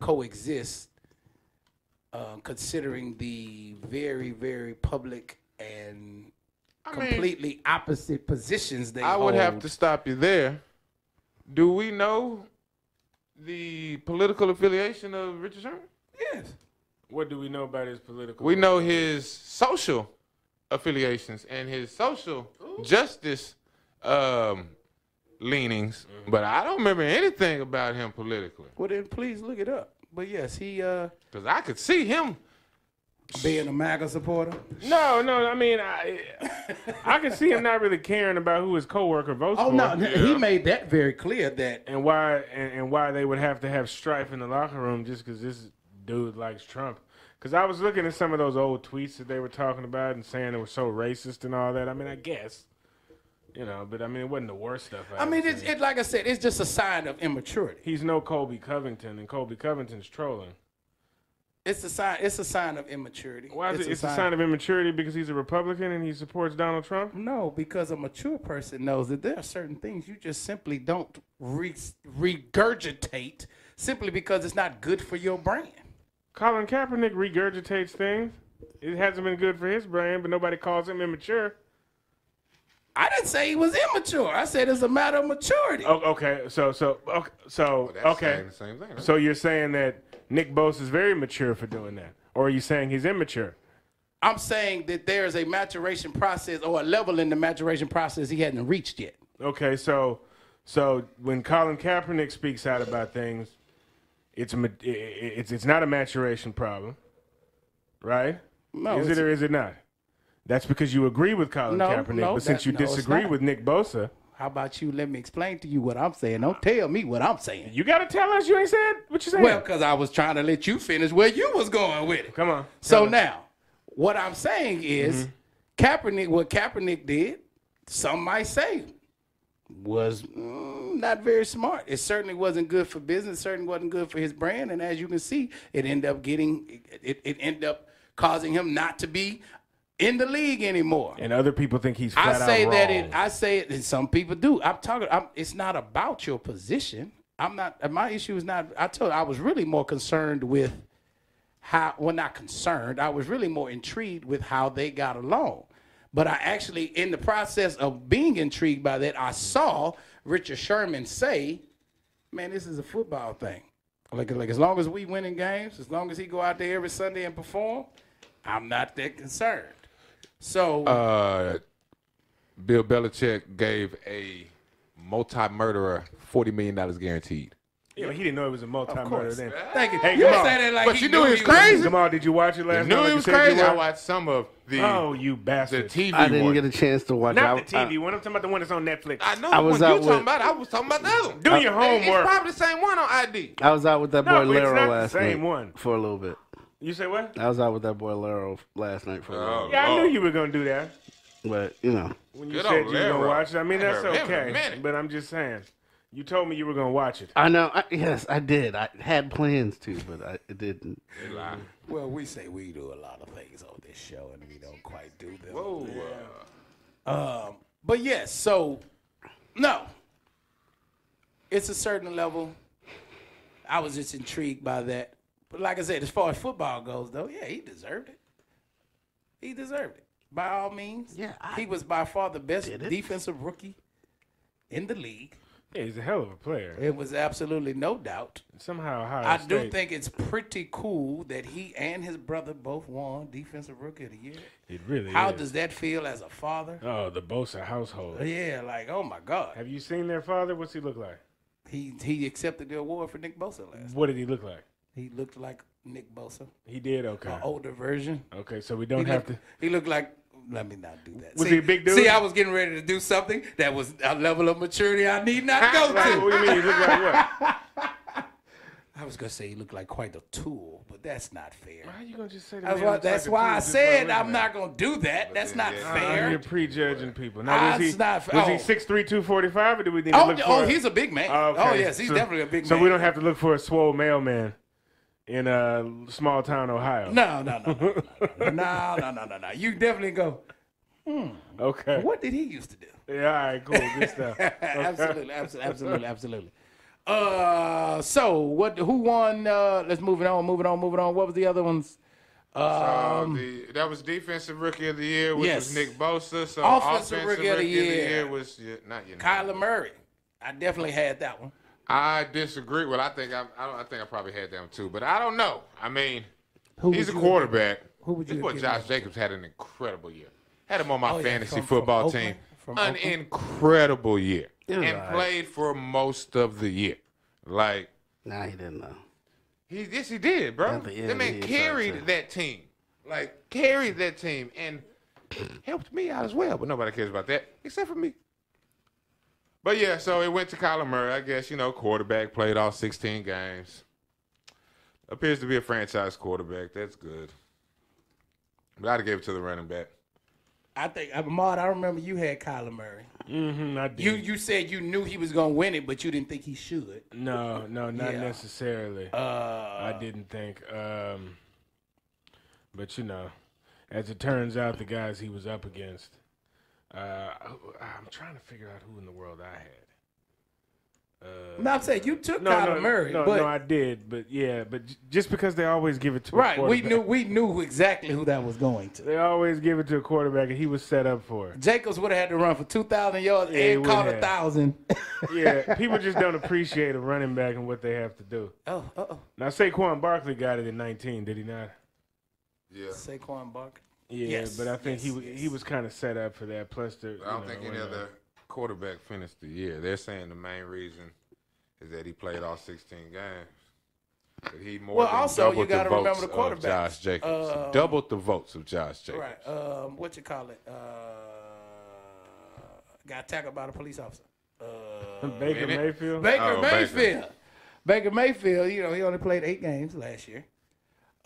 coexist. Considering the very, very public and completely opposite positions they hold. I would have to stop you there. Do we know the political affiliation of Richard Sherman? Yes. What do we know about his political? We know his social affiliations and his social justice leanings, but I don't remember anything about him politically. Well, then please look it up. But yes, he... Because I could see him... being a MAGA supporter? No, I mean, I could see him not really caring about who his co-worker votes for. Oh, no, he made that very clear that... And why they would have to have strife in the locker room just because this dude likes Trump. Because I was looking at some of those old tweets that they were talking about and saying it was so racist and all that. I mean, I guess. You know, but I mean, it wasn't the worst stuff. I mean, like I said, it's just a sign of immaturity. He's no Colby Covington, and Colby Covington's trolling. It's a sign of immaturity. Why is it's a sign of immaturity because he's a Republican and he supports Donald Trump? No, because a mature person knows that there are certain things you just simply don't regurgitate simply because it's not good for your brain. Colin Kaepernick regurgitates things. It hasn't been good for his brain, but nobody calls him immature. I didn't say he was immature. I said it's a matter of maturity. Okay, so that's the same thing, right? So you're saying that Nick Bosa is very mature for doing that, or are you saying he's immature? I'm saying that there is a maturation process or a level in the maturation process he hadn't reached yet. Okay, so when Colin Kaepernick speaks out about things, it's not a maturation problem, right? No, is it or is it not? That's because you agree with Colin Kaepernick, but since you disagree with Nick Bosa. How about you let me explain to you what I'm saying? Don't tell me what I'm saying. You got to tell us you ain't said what you saying. Well, because I was trying to let you finish where you was going with it. Come on. So now, what I'm saying is what Kaepernick did, some might say, was not very smart. It certainly wasn't good for business. Certainly wasn't good for his brand. And as you can see, it ended up causing him not to be in the league anymore, and other people think he's flat out wrong. I say it, and some people do. It's not about your position. My issue is not. I was really more concerned with how. Well, not concerned. I was really more intrigued with how they got along. But I actually, in the process of being intrigued by that, I saw Richard Sherman say, "Man, this is a football thing. Like as long as we win in games, as long as he go out there every Sunday and perform, I'm not that concerned." So Bill Belichick gave a multi-murderer $40 million guaranteed. Yeah, but he didn't know it was a multi-murderer then. Thank you. Hey, you say that like but you knew it was crazy. Come on, did you watch it last night? Knew it was crazy. I watched some of the. Oh, you bastard! The TV one. I didn't get a chance to watch. Not the TV one. I'm talking about the one that's on Netflix. I know. I was out with. You talking about? I was talking about the other one. Do your homework. It's probably the same one on ID. I was out with that boy Leroy last night. Same one for a little bit. You say what? I was out with that boy Lero last night for a while. Yeah, I knew you were going to do that. But, you know. When you said you were going to watch it, I mean, that's okay. But I'm just saying, you told me you were going to watch it. I know. Yes, I did. I had plans to, but I didn't. They lie. Well, we say we do a lot of things on this show, and we don't quite do them. Whoa. Yeah. But, yes, so, no. It's a certain level. I was just intrigued by that. But like I said, as far as football goes, though, yeah, he deserved it. He deserved it. By all means. Yeah, he was by far the best defensive rookie in the league. Yeah, he's a hell of a player. It was absolutely no doubt. Somehow high. I do think it's pretty cool that he and his brother both won Defensive Rookie of the Year. It really How does that feel as a father? Oh, the Bosa household. Yeah, like, oh, my God. Have you seen their father? What's he look like? He accepted the award for Nick Bosa last night. What did he look like? He looked like Nick Bosa. He did, okay. An older version. Okay, so we don't have to. He looked like let me not do that. Was he a big dude? See, I was getting ready to do something that was a level of maturity I need not go to. What do you mean? He looked like what? I was going to say he looked like quite a tool, but that's not fair. Why are you going to just say that? That's why I said I'm not going to do that. That's not fair. You're prejudging people. Now, was he 6'3", 245, or do we need to look for him? Oh, he's a big man. Oh, yes, he's definitely a big man. So we don't have to look for a swole mailman in a small town, Ohio. No. You definitely go, okay, what did he used to do? Yeah, all right, cool, good stuff. Okay. Absolutely. So who won? Let's move it on. What was the other ones? That was defensive rookie of the year, which was Nick Bosa. So offensive rookie of the year was Kyler Murray. I definitely had that one. I disagree. Well, I think I probably had that one too, but I don't know. I mean, he's a quarterback. Who would you? This boy Josh Jacobs had an incredible year. Had him on my fantasy football team. An incredible year. And played for most of the year. Like, nah, he didn't know. Yes, he did, bro. That man carried that team. Like, carried that team and helped me out as well. But nobody cares about that except for me. But, yeah, so it went to Kyler Murray. I guess, quarterback, played all 16 games. Appears to be a franchise quarterback. That's good. But I'd have gave it to the running back. I think, Ahmad, I remember you had Kyler Murray. Mm-hmm, I did. You said you knew he was going to win it, but you didn't think he should. No, not necessarily. I didn't think. But, as it turns out, the guys he was up against, I'm trying to figure out who in the world I had. I'm saying you took Kyler Murray. No, I did. But, yeah, but just because they always give it to a quarterback. We knew exactly who that was going to. They always give it to a quarterback, and he was set up for it. Jacobs would have had to run for 2,000 yards and caught 1,000. Yeah, people just don't appreciate a running back and what they have to do. Now, Saquon Barkley got it in 19, did he not? Yeah. Saquon Barkley. Yeah, yes, but I think he was kind of set up for that. Plus, I don't think any other quarterback finished the year. They're saying the main reason is that he played all 16 games. But he doubled the votes of Josh Jacobs. Doubled the votes of Josh Jacobs. Right. Got tackled by the police officer. Baker Mayfield. Baker Mayfield. He only played 8 games last year.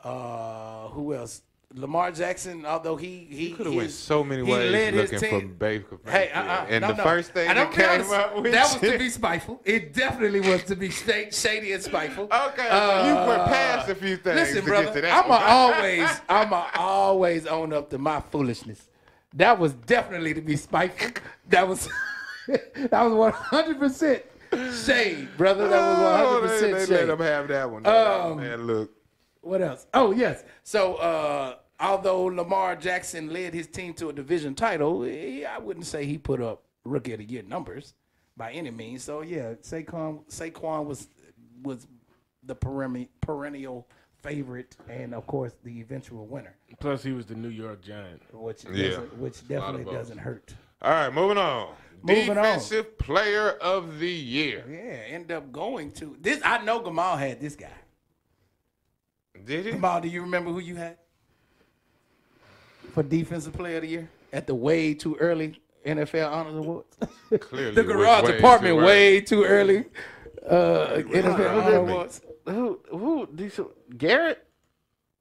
Who else? Lamar Jackson, although he could have went so many ways looking for Baker. Hey, and the first thing that came up with that was to be spiteful. It definitely was to be shady and spiteful. Okay, you were past a few things. Listen, brother, I'ma always own up to my foolishness. That was definitely to be spiteful. That was 100% shade, brother. That was 100% shade. They let him have that one. Man, look. What else? Oh, yes. So, although Lamar Jackson led his team to a division title, I wouldn't say he put up rookie of the year numbers by any means. So, yeah, Saquon was the perennial favorite and, of course, the eventual winner. Plus, he was the New York Giant. Which definitely doesn't hurt. All right, moving on. Defensive player of the year. Yeah, end up going to this. I know Gamal had this guy. Did he? Kamal, do you remember who you had for defensive player of the year at the way too early NFL Honors Awards? Clearly, the Garage Apartment way too early NFL Honors Awards. Who? Garrett?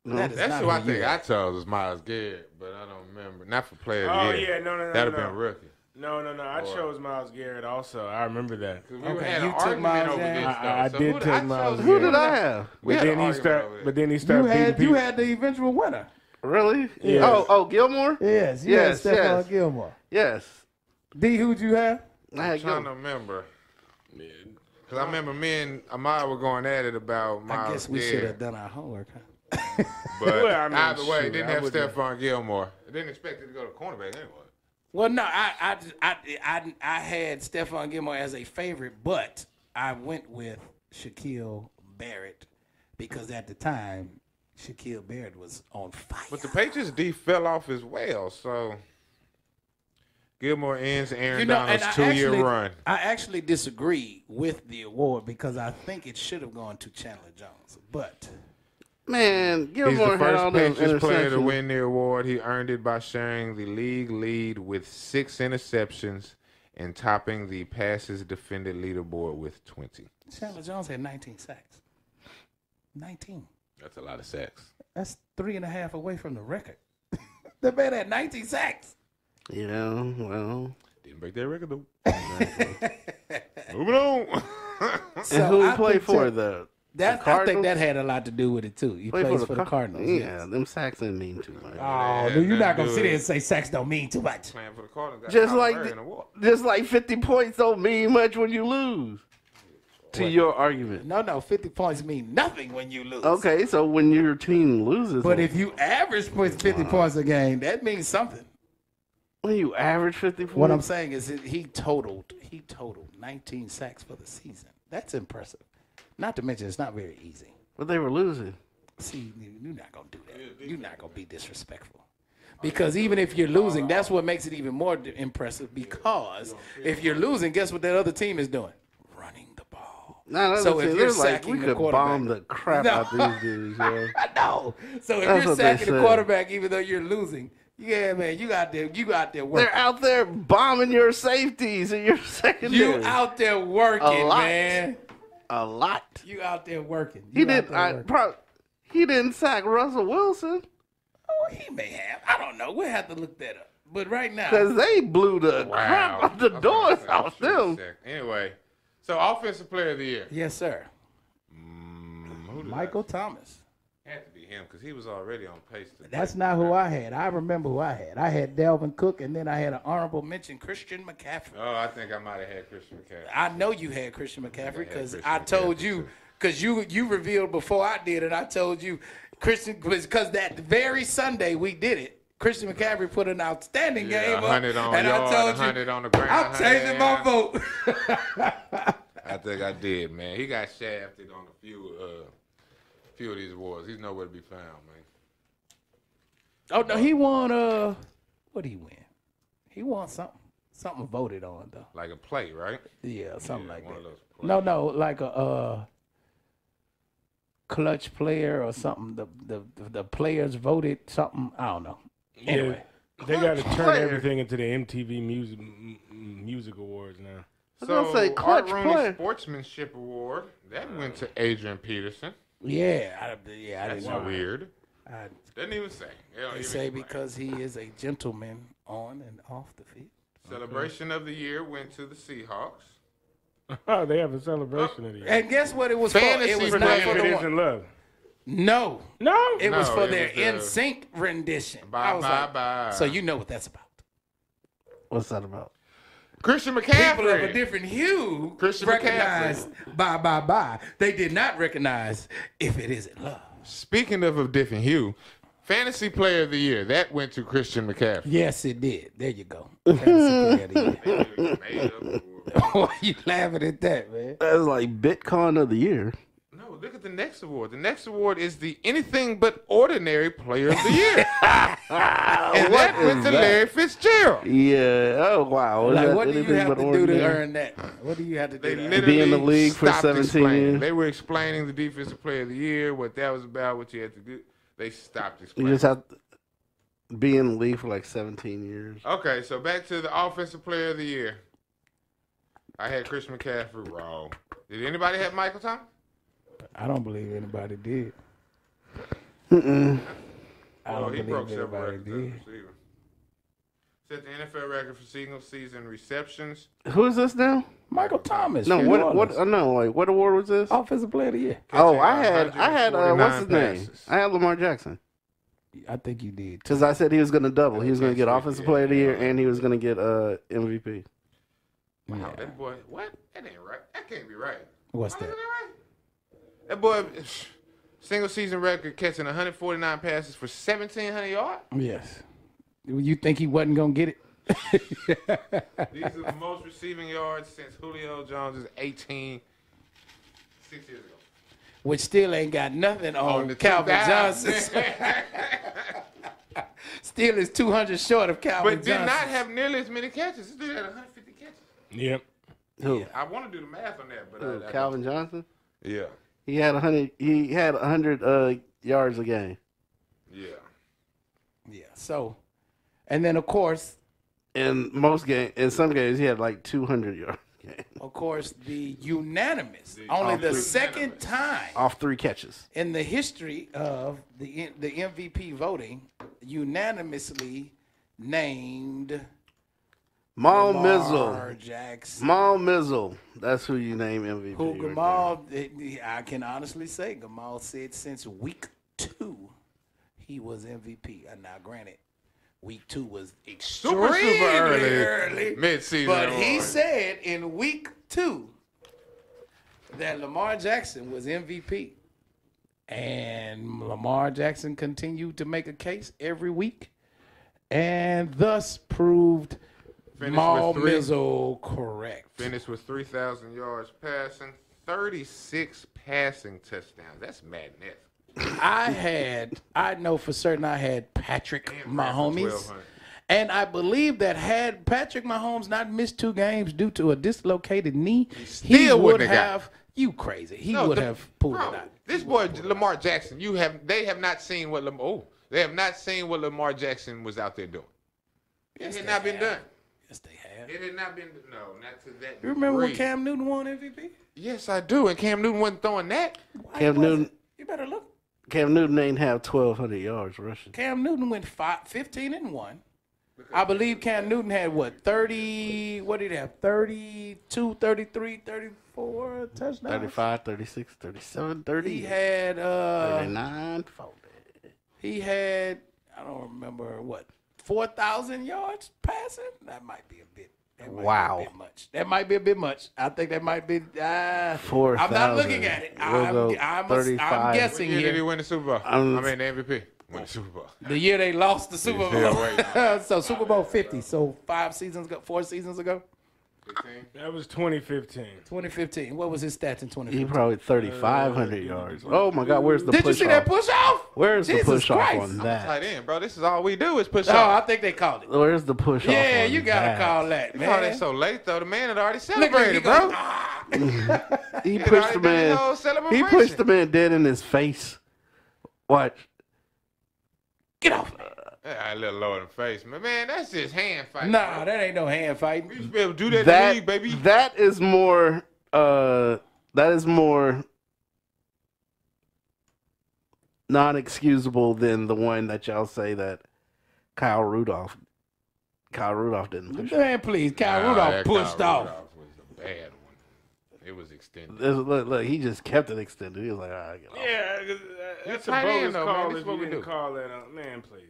No, that's who I think I chose was Myles Garrett, but I don't remember. Not for player of the year. Oh yeah, no. That'd have been rookie. No. I chose Myles Garrett also. I remember that. I did take Myles Garrett. Who did I have? But then he started. You had the eventual winner. Really? Yes. Oh, Gilmore? Yes. Yes. Stephon Gilmore. Yes. D, who'd you have? I'm trying to remember. Because I remember me and Amaya were going at it about Myles Garrett. I guess we should have done our homework. But either way, didn't have Stephon Gilmore. I didn't expect it to go to cornerback anyway. Well, no, I had Stephon Gilmore as a favorite, but I went with Shaquille Barrett because at the time, Shaquille Barrett was on fire. But the Patriots D fell off as well, so Gilmore ends Aaron Donald's 2-year run. I actually disagree with the award because I think it should have gone to Chandler Jones, but Man, Gilmore had all those interceptions. He's the first Patriots player to win the award. He earned it by sharing the league lead with 6 interceptions and topping the passes defended leaderboard with 20. Chandler Jones had 19 sacks. 19. That's a lot of sacks. That's 3.5 away from the record. The man had 19 sacks. You know, well. Didn't break that record, though. Moving on. So who he played for, though? That, I think that had a lot to do with it, too. He plays for the Cardinals. Yeah, yes. Them sacks didn't mean too much. Oh, dude, you're not going to sit there and say sacks don't mean too much. Playing for the Cardinals, just like 50 points don't mean much when you lose. To your argument. No, 50 points mean nothing when you lose. Okay, so when your team loses. But if you average 50 points a game, that means something. When you average 50 points? What I'm saying is he totaled 19 sacks for the season. That's impressive. Not to mention, it's not very easy. But they were losing. See, you're not going to do that. You're not going to be disrespectful. Because even if you're losing, that's what makes it even more impressive. Because if you're losing, guess what that other team is doing? Running the ball. No, so if you're sacking like, we could bomb the crap out these dudes. Yeah. No. So if you're sacking the quarterback, even though you're losing, yeah, man, you out there working. They're out there bombing your safeties and your secondary. You out there working, man. A lot. You out there working. He didn't sack Russell Wilson. Oh, he may have. I don't know. We'll have to look that up. But right now. Because they blew the crap out the doors off them. Anyway, so Offensive Player of the Year. Yes, sir. Michael Thomas. Had to be him because he was already on pace. That's not who I had. I remember who I had. I had Dalvin Cook, and then I had an honorable mention, Christian McCaffrey. Oh, I think I might have had Christian McCaffrey. I know you had Christian McCaffrey because I told you, because you revealed before I did it. I told you, Christian, because that very Sunday we did it. Christian McCaffrey put an outstanding game up, and I told you, I'm changing my vote. I think I did, man. He got shafted on a few of these awards. He's nowhere to be found, man. Oh no, he won what did he win? He won something. Something voted on though. Like a play, right? Yeah, something like that. No, like a clutch player or something. The players voted something. I don't know. Yeah, anyway. They gotta turn everything into the MTV music awards now. So say Art Rooney Sportsmanship Award, that went to Adrian Peterson. Yeah, that's weird. Doesn't even say. They say because he is a gentleman on and off the field. Celebration of the year went to the Seahawks. Oh, they have a celebration of the year. And guess what? It was fantasy for. It was not for the one. Love. No. It was for their NSYNC rendition. Bye. So you know what that's about. What's that about? Christian McCaffrey. People of a different hue recognized bye. They did not recognize If It Isn't Love. Speaking of a different hue, Fantasy Player of the Year, that went to Christian McCaffrey. Yes, it did. There you go. Fantasy Player of the Year. Why you laughing at that, man? That's like Bitcoin of the Year. No, look at the next award. The next award is the Anything But Ordinary Player of the Year. And that went to Larry Fitzgerald. Yeah. Oh, wow. Like, what do you have to do to earn that? What do you have to do to earn that? Be in the league for 17 years. They were explaining the Defensive Player of the Year, what that was about, what you had to do. They stopped explaining. You just have to be in the league for like 17 years. Okay, so back to the Offensive Player of the Year. I had Christian McCaffrey wrong. Did anybody have Michael Thomas? I don't believe anybody did. He broke several records. Set the NFL record for single season receptions. Who is this now? Michael Thomas. No, what award was this? Offensive Player of the Year. I had what's his name? I had Lamar Jackson. I think you did. Because I said he was going to double. He was going to get Offensive Player of the Year, and he was going to get MVP. Wow, that boy. What? That ain't right. That can't be right. What's that? Isn't that right? That boy, single season record, catching 149 passes for 1,700 yards? Yes. You think he wasn't going to get it? These are the most receiving yards since Julio Jones is 18, 6 years ago. Which still ain't got nothing on Calvin Johnson. Still is 200 short of Calvin Johnson. But did not have nearly as many catches. This dude had 150 catches. Yep. Who? Yeah, I want to do the math on that. But Calvin Johnson? Yeah. He had 100. He had 100 yards a game. Yeah. Yeah. So, and then of course, in most games, in some games, he had like 200 yards. Of course, the unanimous, only the second time off three catches in the history of the MVP voting, unanimously named Mal Mizzle. Mal Mizzle. That's who you name MVP. Who Gamal? I can honestly say Gamal said since week 2 he was MVP. Now, granted, week 2 was extremely early mid-season. But he said in week 2 that Lamar Jackson was MVP. And Lamar Jackson continued to make a case every week and thus proved Mal Mizzle correct. Finished with 3,000 yards passing, 36 passing touchdowns. That's madness. I know for certain I had Patrick Mahomes, and I believe that had Patrick Mahomes not missed 2 games due to a dislocated knee, he would have. You crazy? He would have pulled it out. This boy Lamar Jackson, they have not seen what Lamar Jackson was out there doing. It had not been done. Yes, they have. It had not been. No, not to that. You remember when Cam Newton won MVP? Yes, I do. And Cam Newton wasn't throwing that. Cam Newton. You better look. Cam Newton ain't have 1,200 yards rushing. Cam Newton went 15-1. I believe Cam Newton had, 32, 33, 34 touchdowns? 35, 36, 37, 30. He had 39, 40. He had, I don't remember, 4,000 yards passing? That might be a bit. Wow. That might be a bit much. I think that might be. 4,000. I'm not looking at it. I'm guessing here. Did he win the Super Bowl? The MVP. Win the Super Bowl. The year they lost the Super Bowl. So Super Bowl 50. So 4 seasons ago? That was 2015. 2015. What was his stats in 2015? He probably 3,500 yards. Oh, my God. Where's the push off? Did you see that push off? Where's the push off on that? I'm tight end, bro. This is all we do is push off. Oh, I think they called it. Where's the push off? Yeah, you got to call that, man. They called it so late, though. The man had already celebrated, bro. He pushed the man. He pushed the man dead in his face. Watch. Get off. A little lower in the face, man. That's just hand fighting. Nah, that ain't no hand fighting. You should be able to do that, in the league, baby. That is more. That is more non-excusable than the one that y'all say that Kyle Rudolph didn't push. Man, please, Kyle Rudolph pushed off. Was a bad one. It was extended. Look, he just kept it extended. He was like, all right, get off. Yeah, that's a bonus call. That's what we do. Call that, man, please.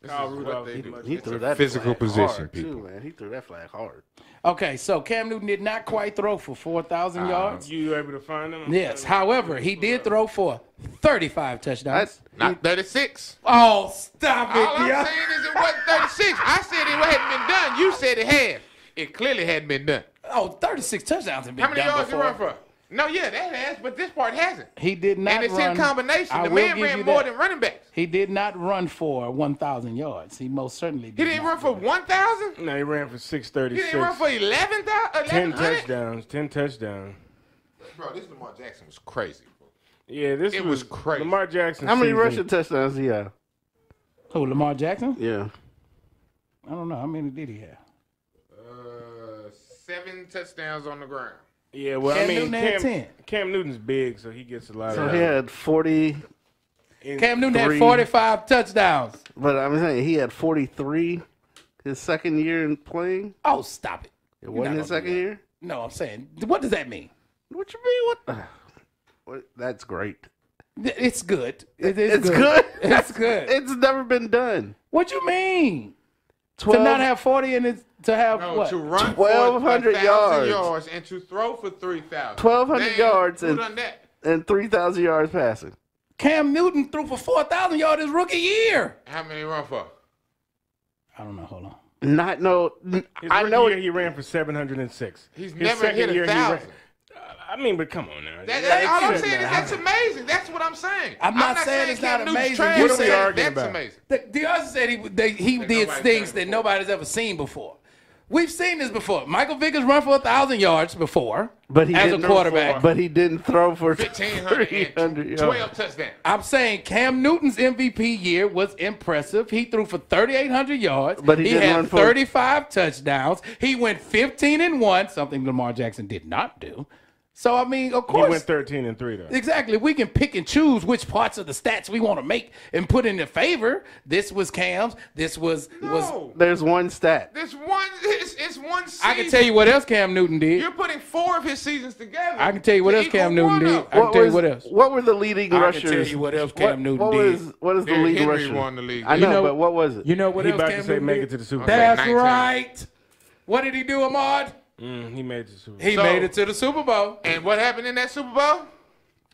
Kyle Rudolph, he threw that physical position, people. Man, he threw that flag hard. Okay, so Cam Newton did not quite throw for 4,000 yards. You able to find him? Yes. However, he did throw for 35 touchdowns. Not 36. Oh, stop it! All I'm saying is it wasn't 36. I said it hadn't been done. You said it had. It clearly hadn't been done. Oh, 36 touchdowns have been done. How many yards did he run for? No, yeah, that has, but this part hasn't. He did not run. And it's in combination. The man ran more than running backs. He did not run for 1,000 yards. He most certainly did. He didn't run for 1,000? No, he ran for 636. He didn't run for 11,000? 10 touchdowns. 10 touchdowns. Bro, this Lamar Jackson was crazy. Yeah, it was crazy. Lamar Jackson. How many rushing touchdowns he had? Who, Lamar Jackson? Yeah. I don't know. How many did he have? 7 touchdowns on the ground. Yeah, well, Cam Newton's big, so he gets a lot of. So he had 40. Cam Newton had 45 touchdowns. But I'm saying he had 43 his second year in playing. Oh, stop it. It wasn't his second year? No, I'm saying, what does that mean? What you mean? What? That's great. It's good. It's good. It's good. It's never been done. What you mean? 12, to not have 40 and to run 1,200 yards and to throw for 3,000. 1,200 yards and 3,000 yards passing. Cam Newton threw for 4,000 yards his rookie year. How many run for? I don't know. Hold on. Not no. I know he ran for 706. He's never hit 1,000. I mean, but come on now. All I'm saying is that's amazing. That's what I'm saying. I'm not saying it's not amazing. You're saying that's amazing. The other said he did things that nobody's ever seen before. We've seen this before. Michael Vick has run for 1,000 yards before, but he as a quarterback. But he didn't throw for 1,500 yards. 12 touchdowns. I'm saying Cam Newton's MVP year was impressive. He threw for 3,800 yards. But he had 35 touchdowns. He went 15-1, something Lamar Jackson did not do. So, I mean, of course. He went 13-3, though. Exactly. We can pick and choose which parts of the stats we want to make and put in their favor. This was Cam's. This was. There's one stat. There's one. It's one season. I can tell you what else Cam Newton did. You're putting four of his seasons together. I can tell you what else Cam Newton did. I can tell you what else. What were the leading rushers? I can tell you what else Cam Newton did. What is the leading rusher? Won the league. I know, but what was it? You know what else Cam Newton did? He about to say make it to the Super Bowl. That's right. What did he do, Ahmad? He made it to the Super Bowl. He made it to the Super Bowl. And what happened in that Super Bowl?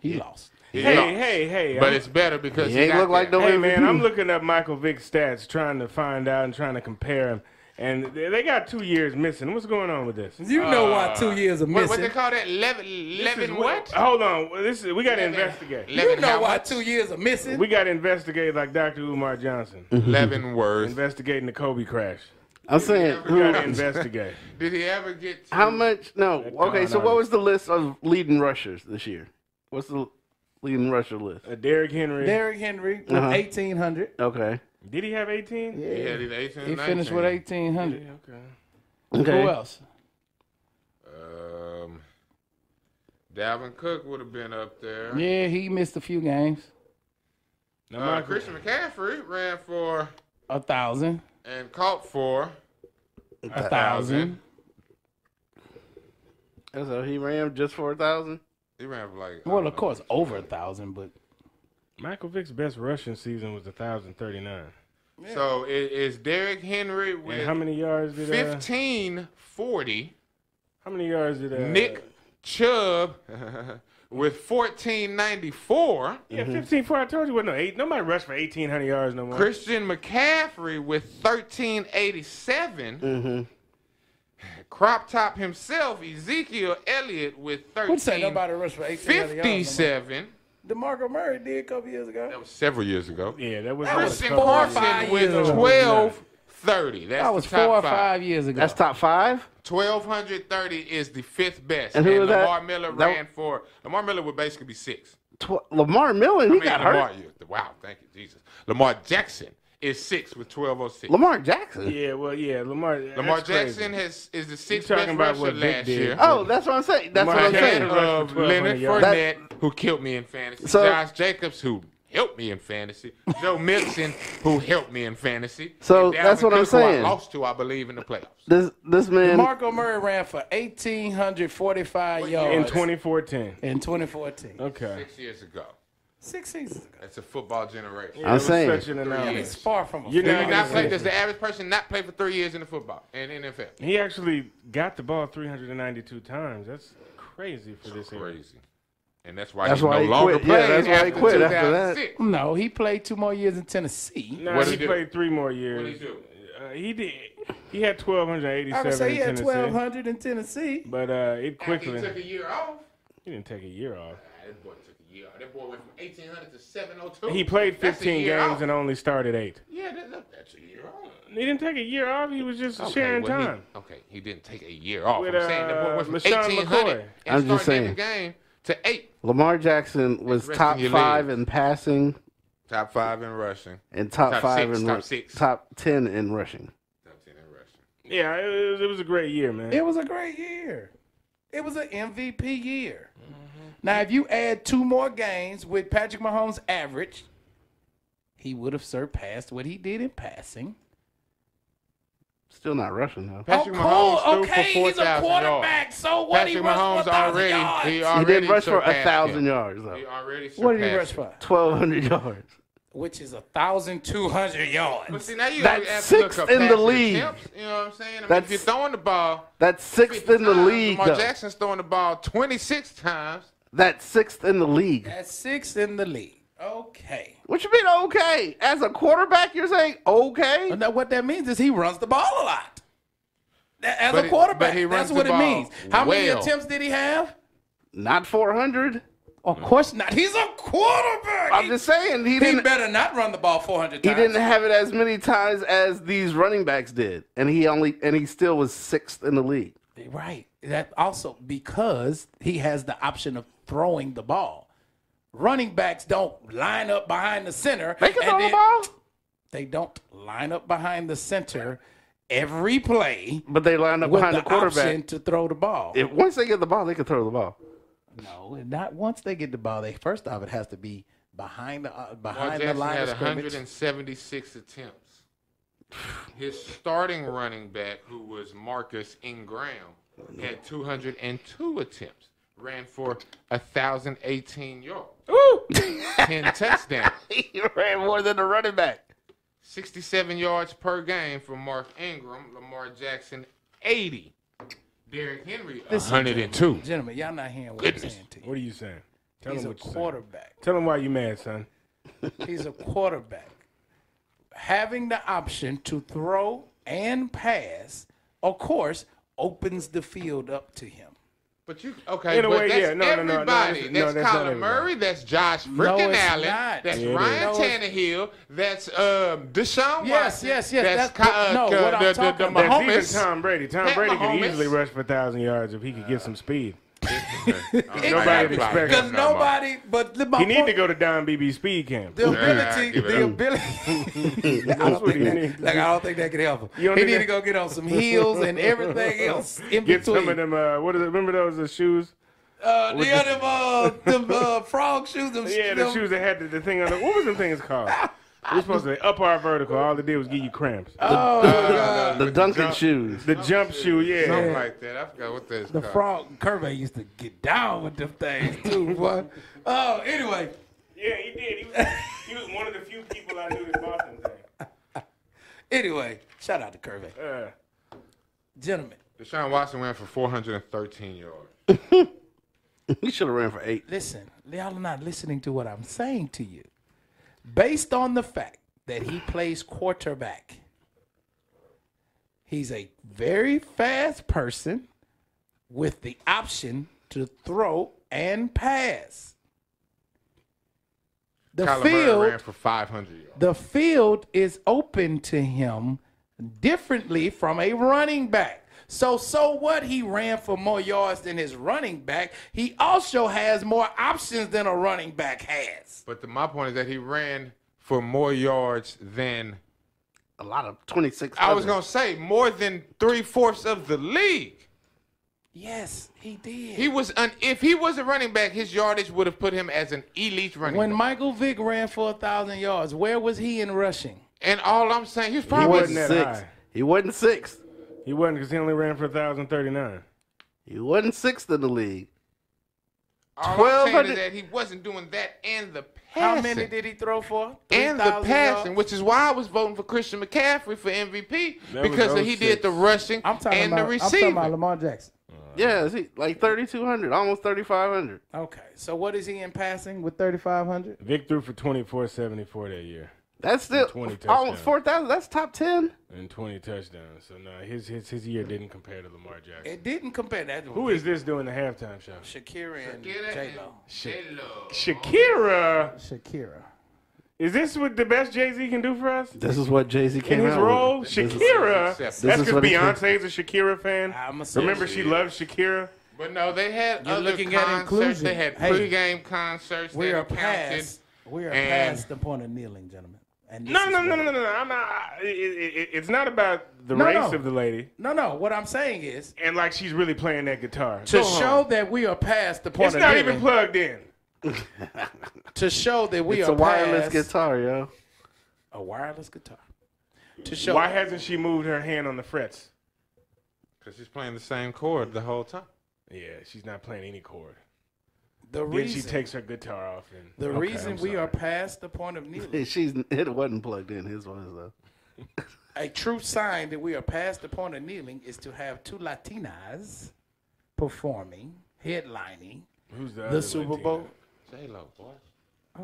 He lost. Hey. But it's better because he ain't look like no MVP. Man, I'm looking up Michael Vick's stats, trying to find out and trying to compare him. And they got 2 years missing. What's going on with this? You know why 2 years are missing. What they call that? Levin what? Hold on. We got to investigate. You know why 2 years are missing. We got to investigate like Dr. Umar Johnson. Leavenworth. Investigating the Kobe crash. I'm saying, we got to investigate. Did he ever get to how much? No. Okay, so what was the list of leading rushers this year? What's the leading rusher list? Derrick Henry. Derrick Henry with 1,800. Okay. Did he have 18? Yeah. He had 18. He finished with 1,800. Yeah, okay. Who else? Dalvin Cook would have been up there. Yeah, he missed a few games. Christian McCaffrey ran for 1,000. And caught for 1,000. And so he ran just for 1,000? He ran for like... Well, of course, over 1,000, but... Michael Vick's best rushing season was 1,039. Yeah. So, is Derrick Henry with... And how many yards did... 1,540. How many yards did... Nick Chubb... with 1,494. Yeah, 1,540. I told you what. No, nobody rushed for 1,800 yards no more. Christian McCaffrey with 1,387. Crop top himself, Ezekiel Elliott with 1,357. DeMarco Murray did a couple years ago. That was several years ago. Yeah, that was. Christian Carson with 1,230. That was 4 or 5 years ago. That's top five? 1,230 is the fifth best. And Lamar Miller ran for... Lamar Miller would basically be sixth. Lamar Miller? He got hurt. Wow, thank you, Jesus. Lamar Jackson is sixth with 1,206. Lamar Jackson? Yeah, well, yeah. Lamar Jackson is the sixth best rusher last year. Oh, that's what I'm saying. That's what I'm saying. Leonard Fournette, who killed me in fantasy. Josh Jacobs, who... helped me in fantasy. Joe Mixon, who helped me in fantasy. So that's what I'm saying. I lost to, I believe, in the playoffs. This man, Marco Murray, ran for 1,845 yards in 2014. In 2014. Okay. 6 years ago. 6 seasons ago. That's a football generation. Yeah, I'm saying. Such an analogy. It's far from a does the average person not play for 3 years in the football and NFL? He actually got the ball 392 times. That's crazy for this area. Crazy. And that's why he quit after that. No, he played 2 more years in Tennessee. No, he played 3 more years. What did he do? He had 1,287 in Tennessee. I would say he had 1,200 in Tennessee. But it quickly... He took a year off? He didn't take a year off. That boy took a year off. That boy went from 1,800 to 702. He played 15 games and only started 8. Yeah, that's a year off. He didn't take a year off. He was just sharing time. He didn't take a year off. I'm saying that boy went from 1,800 and started every game to 8. Lamar Jackson was top 5 in passing. Top 5 in rushing. And top 10 in rushing. Top 10 in rushing. Yeah, it was a great year, man. It was a great year. It was an MVP year. Now, if you add 2 more games with Patrick Mahomes' average, he would have surpassed what he did in passing. Still not rushing, though. Patrick Mahomes threw for 4,000 yards. He's a quarterback, so what? Patrick Mahomes already didn't rush for 1,000 yards, though. He already surpassed. What did he rush for? 1,200 yards. Which is 1,200 yards. But see, now you got to ask to look up in the league. Attempts, you know what I'm saying? I mean, if you're throwing the ball. That's 6th in the league, though. Lamar Jackson's throwing the ball 26 times. That's 6th in the league. That's 6th in the league. Okay. What you mean okay? As a quarterback, you're saying okay? No, what that means is he runs the ball a lot. As a quarterback, that's what it means. How many attempts did he have? Not 400. Of course not. He's a quarterback. I'm just saying. He better not run the ball 400 times. He didn't have it as many times as these running backs did. And he still was 6th in the league. Right. That also because he has the option of throwing the ball. Running backs don't line up behind the center. They can throw the ball. They don't line up behind the center every play. But they line up behind the quarterback. Option to throw the ball. Once they get the ball, they can throw the ball. No, not once they get the ball. First off, it has to be behind the line of scrimmage. 176 attempts. His starting running back, who was Marcus Ingram, had 202 attempts, ran for 1,018 yards, Ooh. 10 touchdowns. He ran more than the running back. 67 yards per game for Mark Ingram. Lamar Jackson, 80. Derrick Henry, 102. Gentlemen, y'all not hearing what I'm saying to you. What are you saying? Tell him what you're saying. He's a quarterback. Tell him why you mad, son. He's a quarterback. Having the option to throw and pass, of course, opens the field up to him. But you okay? Anyway, that's everybody. That's Colin Murray. That's Josh freaking Allen. That's Ryan Tannehill. That's Deshaun Watson. Yes. That's Tom Brady. Tom Brady could easily rush for 1,000 yards if he could get some speed. Nobody expects because nobody. But he need to go to Don Beebe's speed camp. The ability. That's what he needs. Like I don't think that could help him. He need to go get on some heels and everything else in between. Get some of them. What is it? Remember those shoes? The frog shoes. The shoes that had the thing on it. What was them things called? We're supposed to up our vertical. All they did was give you cramps. Oh, the Duncan shoes. The jump shoe, yeah. Something like that. I forgot what that's called. The frog, Kirby used to get down with them things, too, boy. Oh, anyway. Yeah, he did. He was one of the few people I knew that bought them things. Anyway, shout out to Kirby. Gentlemen. Deshaun Watson ran for 413 yards. He should have ran for 8. Listen, y'all are not listening to what I'm saying to you. Based on the fact that he plays quarterback, he's a very fast person with the option to throw and pass. Kyler Murray ran for 500 yards. The field is open to him differently from a running back. So what? He ran for more yards than his running back. He also has more options than a running back has. But my point is that he ran for more yards than a lot of 26. I was going to say more than 3/4 of the league. Yes, he did. He was if he was a running back, his yardage would have put him as an elite running back. When Michael Vick ran for 1,000 yards, where was he in rushing? And all I'm saying, he was probably He wasn't 6th. He wasn't because he only ran for 1,039. He wasn't 6th in the league. All I'm saying is that he wasn't doing that and the passing. How many did he throw for? 3, and the passing, which is why I was voting for Christian McCaffrey for MVP because he did the rushing and the receiving. I'm talking about Lamar Jackson. Yeah, like 3,200, almost 3,500. Okay, so what is he in passing with 3,500? Vic threw for 2,474 that year. That's still almost 4,000. That's top 10. And 20 touchdowns. So, no, his year didn't compare to Lamar Jackson. It didn't compare. Who is this doing the halftime show? Shakira and J-Lo. Shakira. Is this what the best Jay-Z can do for us? This is what Jay-Z can do. In his role, Shakira. That's because Beyonce is a Shakira fan. Remember, she loves Shakira. But, no, they had other concerts. They had pre-game concerts. We are past the point of kneeling, gentlemen. No. I'm not. It's not about the race of the lady. No. What I'm saying is, and like she's really playing that guitar to show that we are past the point. It's not even plugged in. To show that we are. It's a wireless guitar, yo. A wireless guitar. To show. Why hasn't she moved her hand on the frets? Because she's playing the same chord the whole time. Yeah, she's not playing any chord. Then she takes her guitar off. The reason we are past the point of kneeling. It wasn't plugged in. His was, though. A true sign that we are past the point of kneeling is to have two Latinas performing, headlining the Super Bowl. J-Lo, boy.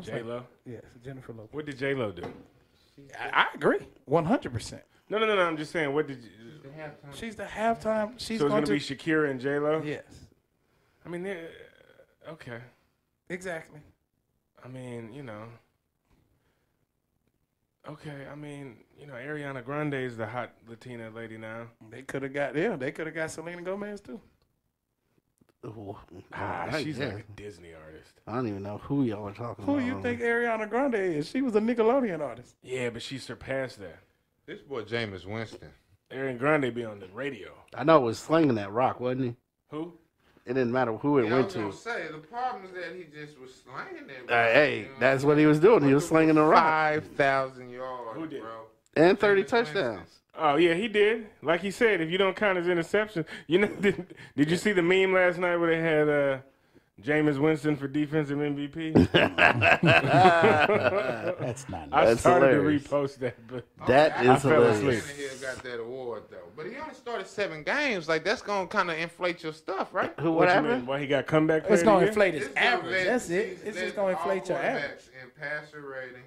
J-Lo? Yes, Jennifer Lopez. What did J-Lo do? I agree. 100%. No. I'm just saying, what did you... She's the halftime. So it's going to be Shakira and J-Lo? Yes. I mean, Okay. Exactly. I mean, you know. Okay, I mean, you know, Ariana Grande is the hot Latina lady now. They could have got, yeah, they could have got Selena Gomez too. Ooh, she's like a Disney artist. I don't even know who y'all are talking about. Who you think Ariana Grande is? She was a Nickelodeon artist. Yeah, but she surpassed that. This boy Jameis Winston. Ariana Grande be on the radio. I know it was slinging that rock, wasn't he? Who? It didn't matter who it went to. I was going to say, the problem is that he just was slinging it. Hey, that's what he was doing. He was slinging the rock. 5,000 yards, who did? Bro. And 30 touchdowns. Oh, yeah, he did. Like he said, if you don't count his interceptions. You know, did you see the meme last night where they had Jameis Winston for defensive MVP? That's not nice. I started to repost that, but I fell asleep. Tannehill got that award, though. But he only started 7 games. Like, that's going to kind of inflate your stuff, right? What happened? Why he got comeback player? It's going to inflate his average. That's it. It's just going to inflate your average. And passer rating.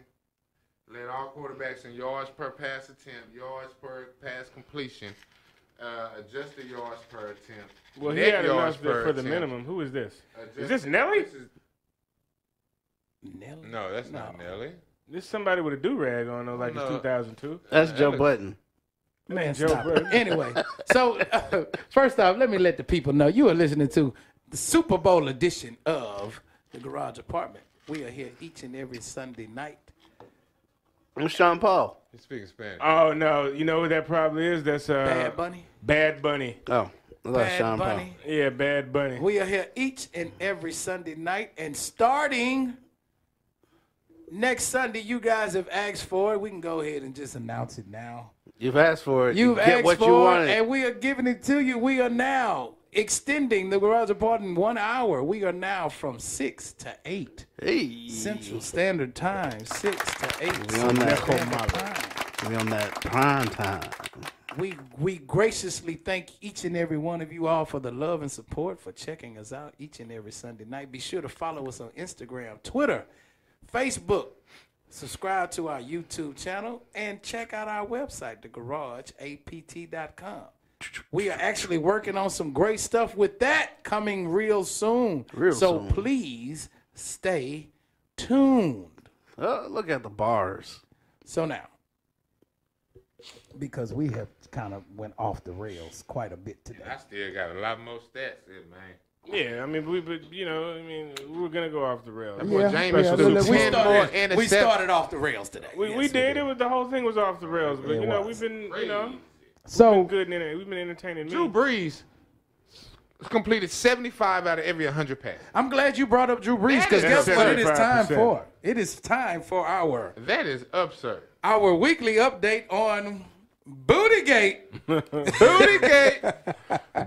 Led all quarterbacks in yards per pass attempt, yards per pass completion, adjusted yards per attempt. Well, he had yards for the minimum. Who is this? Is this Nelly? Nelly? No, that's not Nelly. This somebody with a do-rag on, though, like it's 2002. That's Joe Button. Man, Joe Button. Anyway, so first off, let me let the people know you are listening to the Super Bowl edition of the Garage Apartment. We are here each and every Sunday night. Who's Sean Paul? He's speaking Spanish. Oh, no. You know what that probably is? That's Bad Bunny. Bad Bunny. Oh, I love Sean Paul. Yeah, Bad Bunny. We are here each and every Sunday night. And starting next Sunday, you guys have asked for it. We can go ahead and just announce it now. You've asked for it. You've asked what for you wanted. And we are giving it to you. We are now extending the Garage Apartment 1 hour. We are now from 6 to 8. Hey. Central Standard Time, 6 to 8. We on that, prime time. We graciously thank each and every one of you all for the love and support, for checking us out each and every Sunday night. Be sure to follow us on Instagram, Twitter, Facebook. Subscribe to our YouTube channel, and check out our website, thegarageapt.com. We are actually working on some great stuff with that coming real soon. So please stay tuned. Look at the bars. So now, because we have kind of went off the rails quite a bit today. I still got a lot more stats in, man. Yeah, I mean, we're gonna go off the rails. Yeah, we started off the rails today. We did. It was the whole thing was off the rails, but we've been, we've been entertaining. Drew Brees completed 75 out of every 100 passes. I'm glad you brought up Drew Brees because guess what? It is time for. It is time for our. That is absurd. Our weekly update on Bootygate. Bootygate.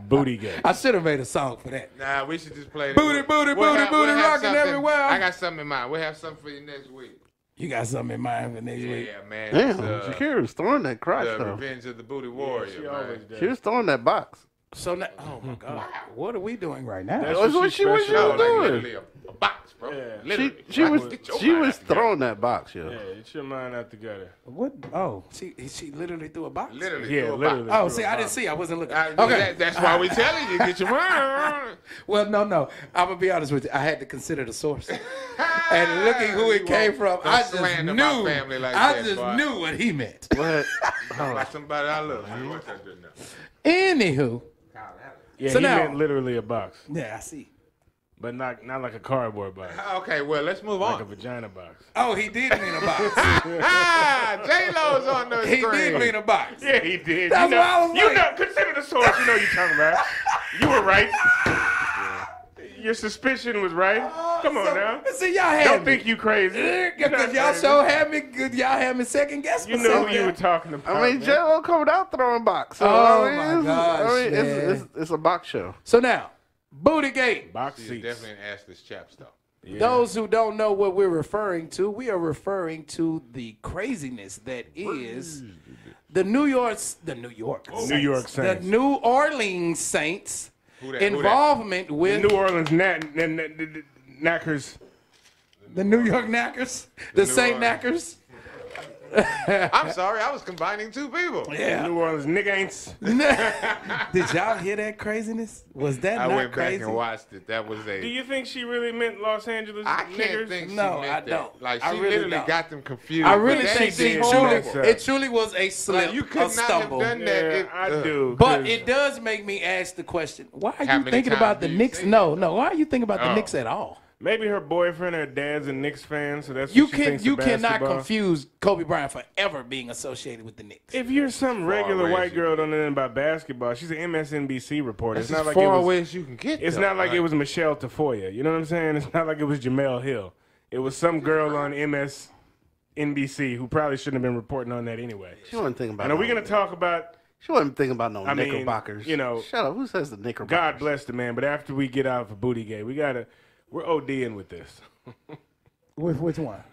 Bootygate. I should have made a song for that. Nah, we should just play it. Booty, rocking everywhere. I got something in mind. We'll have something for you next week. You got something in mind for next week? Yeah, man. Damn, Shakira's throwing that crotch, though. Revenge of the Booty Warrior, She was throwing that box. So now, oh, my God. Wow. What are we doing right now? That's what she was doing. Like a box, bro. Yeah. She was throwing that box, yo. Yeah, it's your mind out together. What? Oh, she literally threw a box? Literally. Oh, see, I didn't see. I wasn't looking. Okay. That's why we telling you. Get your mind. Well, no. I'm going to be honest with you. I had to consider the source. And looking who it came from, I just knew. I just knew what he meant. What? Like somebody I love. Anywho. Yeah, so he meant literally a box. Yeah, I see. But not like a cardboard box. Okay, well, let's move on. Like a vagina box. Oh, he did mean a box. J-Lo's on the screen. He did mean a box. Yeah, he did. That's what I was like. Consider the source. You know you're talking about. You were right. Your suspicion was right. Come on now. See, y'all had Don't think you crazy. Because y'all so had me good. Y'all had me second guessing. You know who you were talking about. I mean, J-Lo coming out throwing box. So, it's a box show. So now, Bootygate. Box seats. Definitely an assless chaps though. Yeah. Those who don't know what we're referring to, we are referring to the craziness that is the New Orleans Saints. Involvement with the New Orleans Knackers. The New York Knackers? The Saint Knackers? I'm sorry, I was combining two people. Yeah, New Orleans niggas. Did y'all hear that craziness? Was that I not went crazy? Back and watched it. That was a. Do you think she really meant Los Angeles niggers? I can't think she no, meant I that. Don't. Like she really literally don't. Got them confused. I really think she truly. It truly was a slip. Like, you could not stumble. Have done that. Yeah, if, I do. But it does make me ask the question: why are you thinking about the Knicks? No, no. Why are you thinking about the Knicks at all? Maybe her boyfriend or dad's a Knicks fan, so that's what you she thinks of basketball. You cannot confuse Kobe Bryant for ever being associated with the Knicks. If you're some regular white girl don't know nothing about basketball, she's an MSNBC reporter. It's not like far away as you can get. It's not like it was Michelle Tafoya. You know what I'm saying? It's not like it was Jamel Hill. It was some girl on MSNBC who probably shouldn't have been reporting on that anyway. She wasn't thinking about. And are we going to talk about? She wasn't thinking about no Knickerbockers. You know, shut up. Who says the Knickerbockers? God bless the man. But after we get out of Bootygate, we gotta. We're ODing with this. With which one?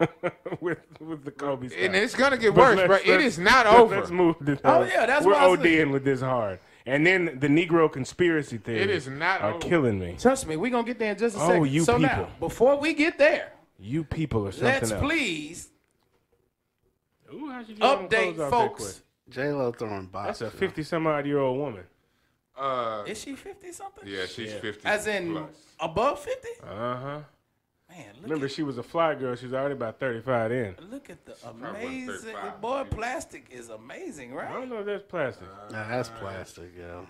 with the Kobe stuff. And it's going to get worse, bro. It is not over. Let's move this hard. Oh, yeah, that's what I'm saying. We're ODing with this hard. And then the Negro conspiracy theories are killing me. Trust me, we're going to get there in just a second. Oh, you people. So now, before we get there. You people are something else. Let's please update folks. J-Lo throwing boxes. That's a 50-some-odd-year-old woman. Is she 50-something? Yeah, she's 50. As in plus. Above 50? Uh-huh. Man, look remember, she was a fly girl. She's already about 35 in. Look at the amazing... Boy, plastic is amazing, right? I don't know if that's plastic. Nah, that's plastic, yo.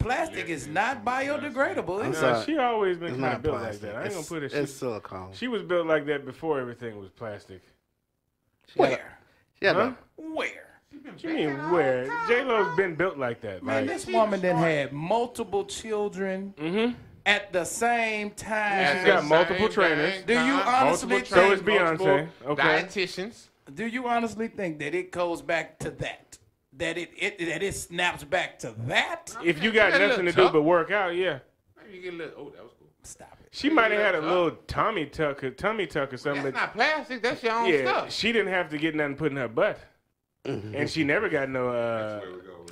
Plastic is not biodegradable. No, she always been kind of built plastic. Like that. I ain't going to put it... It's silicone. She was built like that before everything was plastic. Where? Yeah, huh? Where? What you mean where? J-Lo's been built like that. Man, like, this woman that had multiple children at the same time. She's got multiple trainers. Do you honestly think... So is Beyonce. Okay. Dietitians. Do you honestly think that it goes back to that? That it snaps back to that? If you got nothing to do but work out, yeah. Maybe you get a little... Oh, that was cool. Stop it. She might have had a little tummy tuck or something. That's not plastic. That's your own stuff. She didn't have to get nothing put in her butt. And she never got no.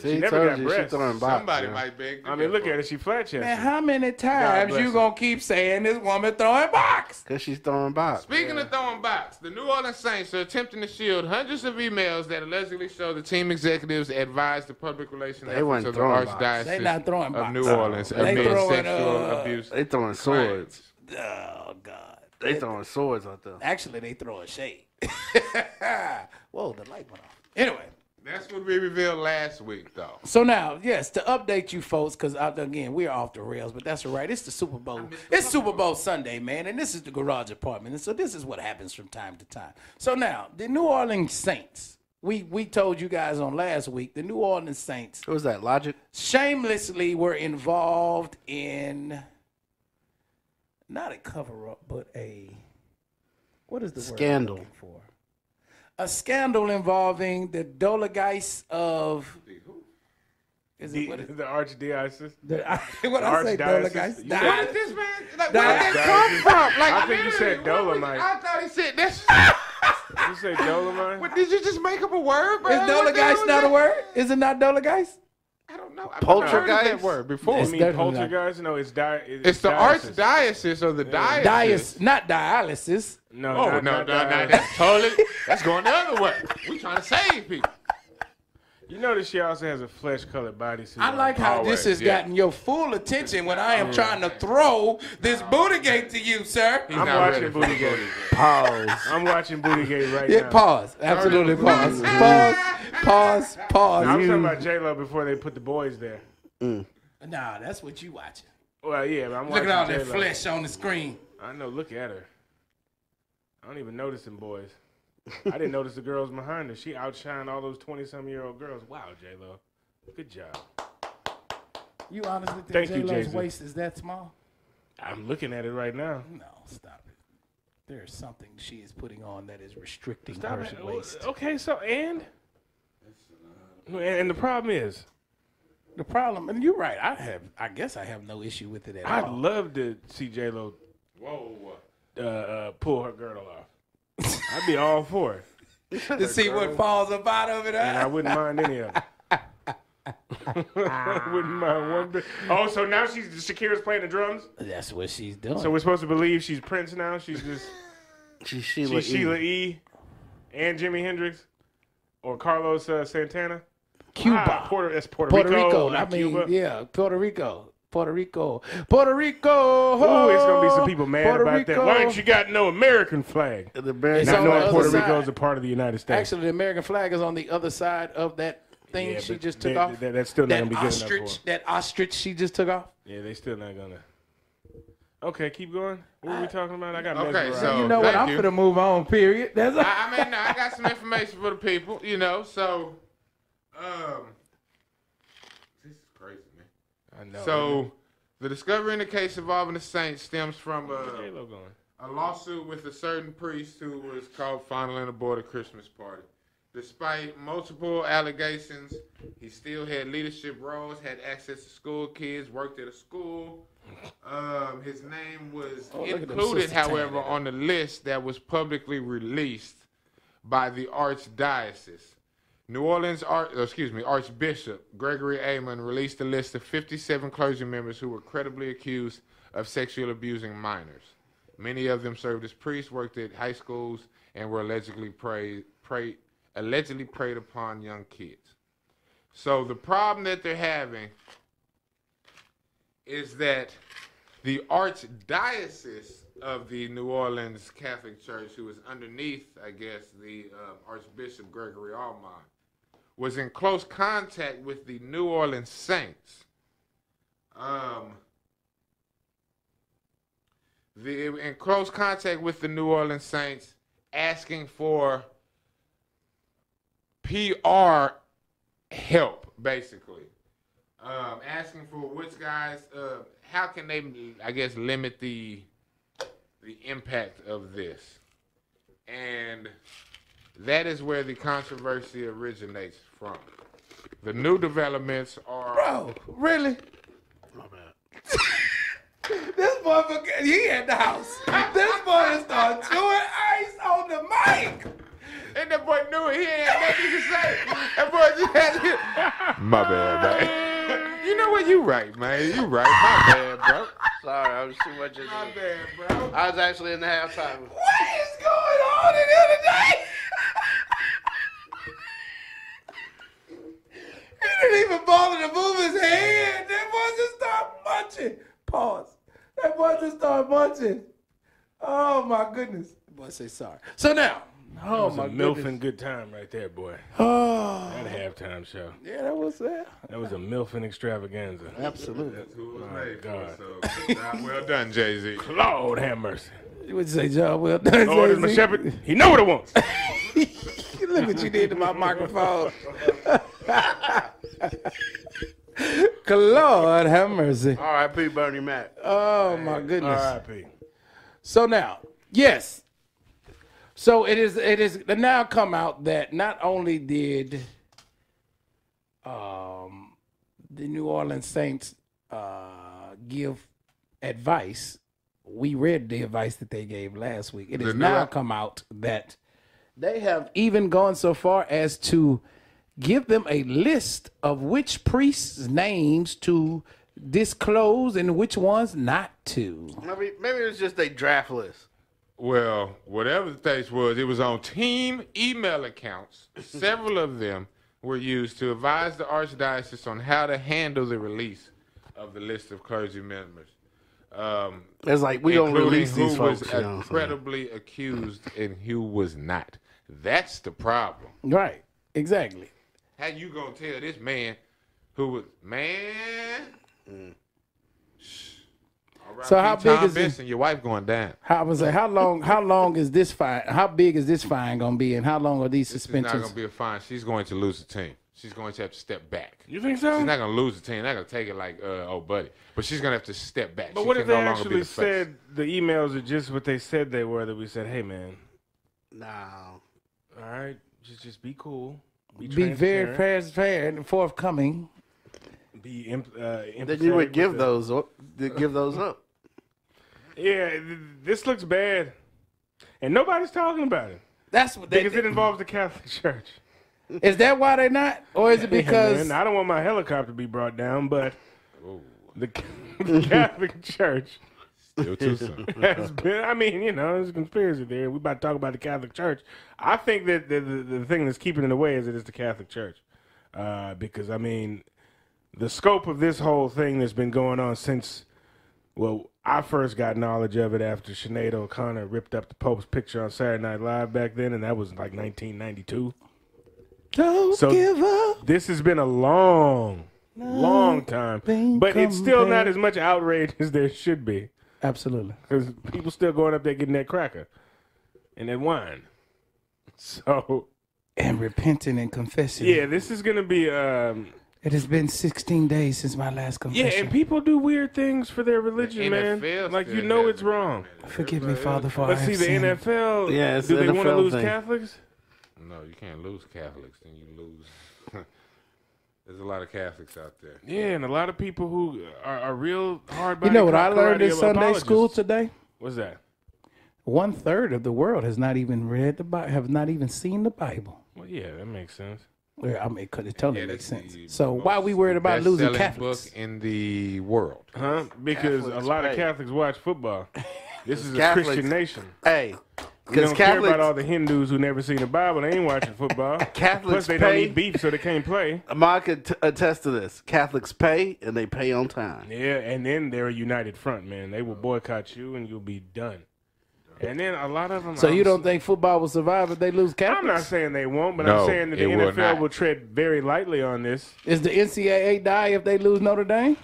She never got breasts. Somebody might beg. I mean, look at her. She flat chested. Man, how many times you gonna keep saying this woman throwing box? Cause she's throwing box. Speaking of throwing box, the New Orleans Saints are attempting to shield hundreds of emails that allegedly show the team executives advised the public relations efforts of the Archdiocese of New Orleans amid sexual abuse. They throwing swords. Oh God. They throwing swords out there. Actually, they throwing shade. Whoa, the light went off. Anyway, that's what we revealed last week, though. So now, yes, to update you folks, because again, we're off the rails, but that's all right. It's the Super Bowl. It's Super Bowl Sunday, man, and this is the Garage Apartment, and so this is what happens from time to time. So now, the New Orleans Saints. We told you guys on last week, the New Orleans Saints. What was that, Logic? Shamelessly were involved in not a cover-up, but a what is the scandal. Word I'm looking for? A scandal involving the Dologeist of the Archdiocese. What I say, Dologeist. Where did this man? Like, where did that come from? Like, I think you said Dolomite. I thought he said this. You said Dolomite. What, did you just make up a word, bro? Is Dologeist not a word? Is it not Dologeist? I don't know. Poltergeist that word before. You mean poltergeist? No, it's the archdiocese or the diocese. Not dialysis. No, oh, no, that's totally. That's going the other way. We trying to save people. You notice she also has a flesh-colored bodysuit. I like how this has gotten your full attention when I am trying to throw this Bootygate to you, sir. I'm watching Bootygate. Pause. I'm watching Bootygate right now. Pause. Absolutely pause. Pause. No, I'm talking about J-Lo before they put the boys there. Nah, that's what you watching. Well, yeah, but I'm watching J-Lo. Look at all that flesh on the screen. I know. Look at her. I don't even notice them boys. I didn't notice the girls behind her. She outshined all those 20-some-year-old girls. Wow, J-Lo. Good job. You honestly think J-Lo's waist is that small? I'm looking at it right now. No, stop it. There's something she is putting on that is restricting her waist. Okay, so, and the problem is? The problem, and you're right. I guess I have no issue with it at all. I'd love to see J-Lo pull her girdle off. I'd be all for it. To see what falls up out of it. And I wouldn't mind any of it. I wouldn't mind one bit. Oh, so now Shakira's playing the drums? That's what she's doing. So we're supposed to believe she's Prince now? She's just... she's Sheila E. and Jimi Hendrix or Carlos Santana. Cuba. That's Puerto Rico. Not Cuba. Yeah, Puerto Rico. Ooh, it's going to be some people mad about that. Why ain't you got no American flag? Puerto Rico is a part of the United States. Actually, the American flag is on the other side of that thing she just took off. That's still not going to be good enough for her. That ostrich she just took off. Yeah, they still not going to. Okay, keep going. What are we talking about? I got mesmerized. So you know what? I'm going to move on, period. I got some information for the people, you know, so... this is crazy, man. I know. So, the discovery in the case involving the Saints stems from a lawsuit with a certain priest who was caught fondling aboard a Christmas party. Despite multiple allegations, he still had leadership roles, had access to school kids, worked at a school. His name was included, however, on the list that was publicly released by the Archdiocese. New Orleans Archbishop Gregory Amon released a list of 57 clergy members who were credibly accused of sexually abusing minors. Many of them served as priests, worked at high schools, and were allegedly preyed upon young kids. So the problem that they're having is that the Archdiocese of the New Orleans Catholic Church, who is underneath, I guess, the Archbishop Gregory Almond, was in close contact with the New Orleans Saints. In close contact with the New Orleans Saints, asking for PR help, basically. Asking for which guys, how can they, I guess, limit the impact of this. And that is where the controversy originates from. The new developments are... Bro, really? My bad. This motherfucker, he at the house. This boy started chewing ice on the mic. And that boy knew it. He ain't had nothing to say. That boy just had it. My bad, man. You know what? You right, man. You right. My bad, bro. Sorry, I was too much in my bad, bro. I was actually in the halftime. What is going on in here today? He didn't even bother to move his hand. That boy just started munching. Pause. That boy just started munching. Oh, my goodness. That boy say sorry. So now. Oh, my goodness. That was a MILFing good time right there, boy. Oh. That halftime show. Yeah, that was that. That was a MILFing extravaganza. Absolutely. That's who it was made for. So, God, well done, Jay-Z. Lord have mercy. What'd you say, John? Well done, Jay-Z. Lord is my shepherd. He know what it wants. Look what you did to my microphone. Lord have mercy. R.I.P. Bernie Mac. Oh, my goodness. R.I.P. So now, yes. So it is now come out that not only did the New Orleans Saints give advice, we read the advice that they gave last week. It has now come out that they have even gone so far as to give them a list of which priests' names to disclose and which ones not to. Maybe it was just a draft list. Well, whatever the case was, it was on team email accounts. Several of them were used to advise the Archdiocese on how to handle the release of the list of clergy members. It's like we don't release these folks. Who was incredibly accused and who was not. That's the problem. Right. Exactly. How you gonna tell this man who was So how big is this? And your wife going down. I was like, how long is this fine? How big is this fine going to be? And how long are these suspensions? It's not going to be a fine. She's going to lose the team. She's going to have to step back. You think so? She's not going to lose the team. Not going to take it like, oh, buddy. But she's going to have to step back. But what if they actually said the emails are just what they said they were? That we said, hey, man. No. All right, just be cool. Be very transparent and forthcoming. Then you would give those up. Yeah, this looks bad, and nobody's talking about it. That's what because it involves the Catholic Church. Is that why they're not, or is it because I don't want my helicopter to be brought down? But the Catholic Church Still too soon. I mean, you know, there's a conspiracy there. We're about to talk about the Catholic Church. I think that the thing that's keeping it away is that it's the Catholic Church. Because, I mean, the scope of this whole thing that's been going on since, well, I first got knowledge of it after Sinead O'Connor ripped up the Pope's picture on Saturday Night Live back then, and that was like 1992. Don't give up. This has been a long time. But it's still not as much outrage as there should be. Absolutely. Because people still going up there getting that cracker and that wine. So... and repenting and confessing. Yeah, this is going to be... it has been 16 days since my last confession. Yeah, and people do weird things for their religion, man. Like, you know it's wrong. Forgive me, Father, for I have sinned. Let's see, the NFL, yeah, do they want to lose Catholics? No, you can't lose Catholics. Then you lose... There's a lot of Catholics out there. Yeah, and a lot of people who are real hard-body. You know what I learned in Sunday school today? What's that? 1/3 of the world has not even read the Bible, have not even seen the Bible. Well, yeah, that makes sense. I mean, it totally makes sense. So why are we worried about losing Catholics? Book in the world, huh? Because Catholics, a lot of Catholics watch football. This is a Christian nation. Hey, because Catholics care about all the Hindus who never seen the Bible. They ain't watching football. Catholics, plus they don't eat beef, so they can't play. Mark could attest to this. Catholics pay, and they pay on time. Yeah, and then they're a united front, man. They will boycott you, and you'll be done. And then a lot of them... So you don't think football will survive if they lose Catholics? I'm not saying they won't, but I'm saying that the NFL will tread very lightly on this. Is the NCAA die if they lose Notre Dame?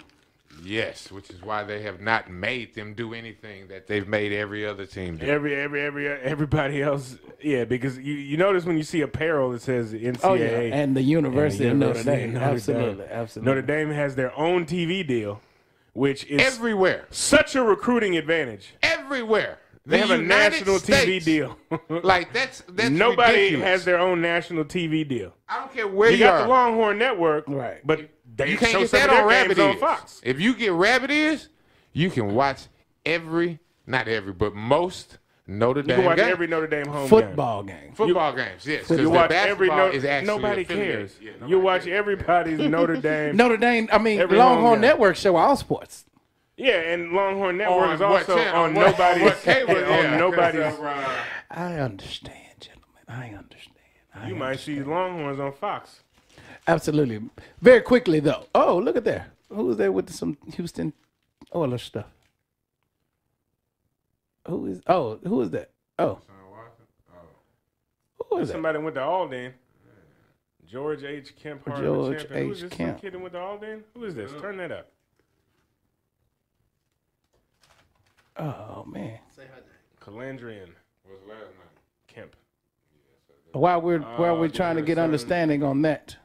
Yes, which is why they have not made them do anything that they've made every other team do. Everybody else. Yeah, because you notice when you see apparel that says NCAA. Oh, yeah. And the University of Notre Dame. Absolutely, absolutely. Notre Dame has their own TV deal, which is... everywhere. Such a recruiting advantage. Everywhere. They have a national TV deal. Like, that's nobody ridiculous. Has their own national TV deal. I don't care where you are. You got the Longhorn Network, right? But you can't get that on Rabbit Ears. On Fox. If you get Rabbit Ears, you can watch most Notre Dame. You can watch every Notre Dame home game. Football games, yes. Because basketball is actually nobody cares. Yeah, nobody you watch everybody's Notre Dame. Longhorn Network show all sports. Yeah, and Longhorn Network is also on nobody's cable. I understand, gentlemen. I understand. You might see Longhorns on Fox. Absolutely. Very quickly, though. Oh, look at there. Who was there with some Houston Oilers stuff? Who is that? Oh. Who is that? Somebody went to Alden. George H. Kemp. George H. Kemp. Who is this kid with the Alden? Who is this? Turn that up. Oh, man. Say her name. Calandrian. What's last name? Kemp. While we're trying to get understanding on that.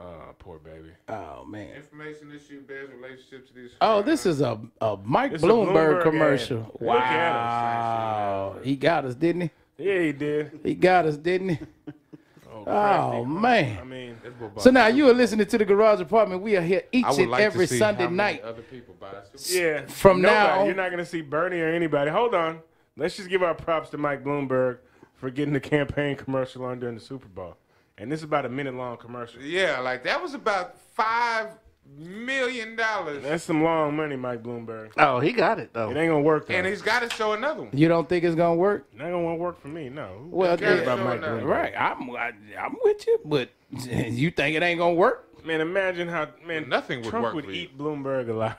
Oh, poor baby. Oh, man. Information issue, best relationship to these... Oh, this is a Mike Bloomberg commercial. Ad. Wow. He got us, didn't he? Yeah, he did. He got us, didn't he? Oh, man. I mean, so now you are listening to the Garage Apartment. We are here each and every Sunday night. Other people buy us. Yeah. From now on. You're not going to see Bernie or anybody. Hold on. Let's just give our props to Mike Bloomberg for getting the campaign commercial on during the Super Bowl. And this is about a minute-long commercial. Yeah, like that was about $5 million. That's some long money, Mike Bloomberg. Oh, he got it, though. It ain't gonna work, though. And he's gotta show another one. You don't think it's gonna work? Not gonna work for me, no. Well, about Mike Bloomberg. Right. I'm with you, but you think it ain't gonna work? Man, imagine how nothing would work. Trump would eat Bloomberg alive.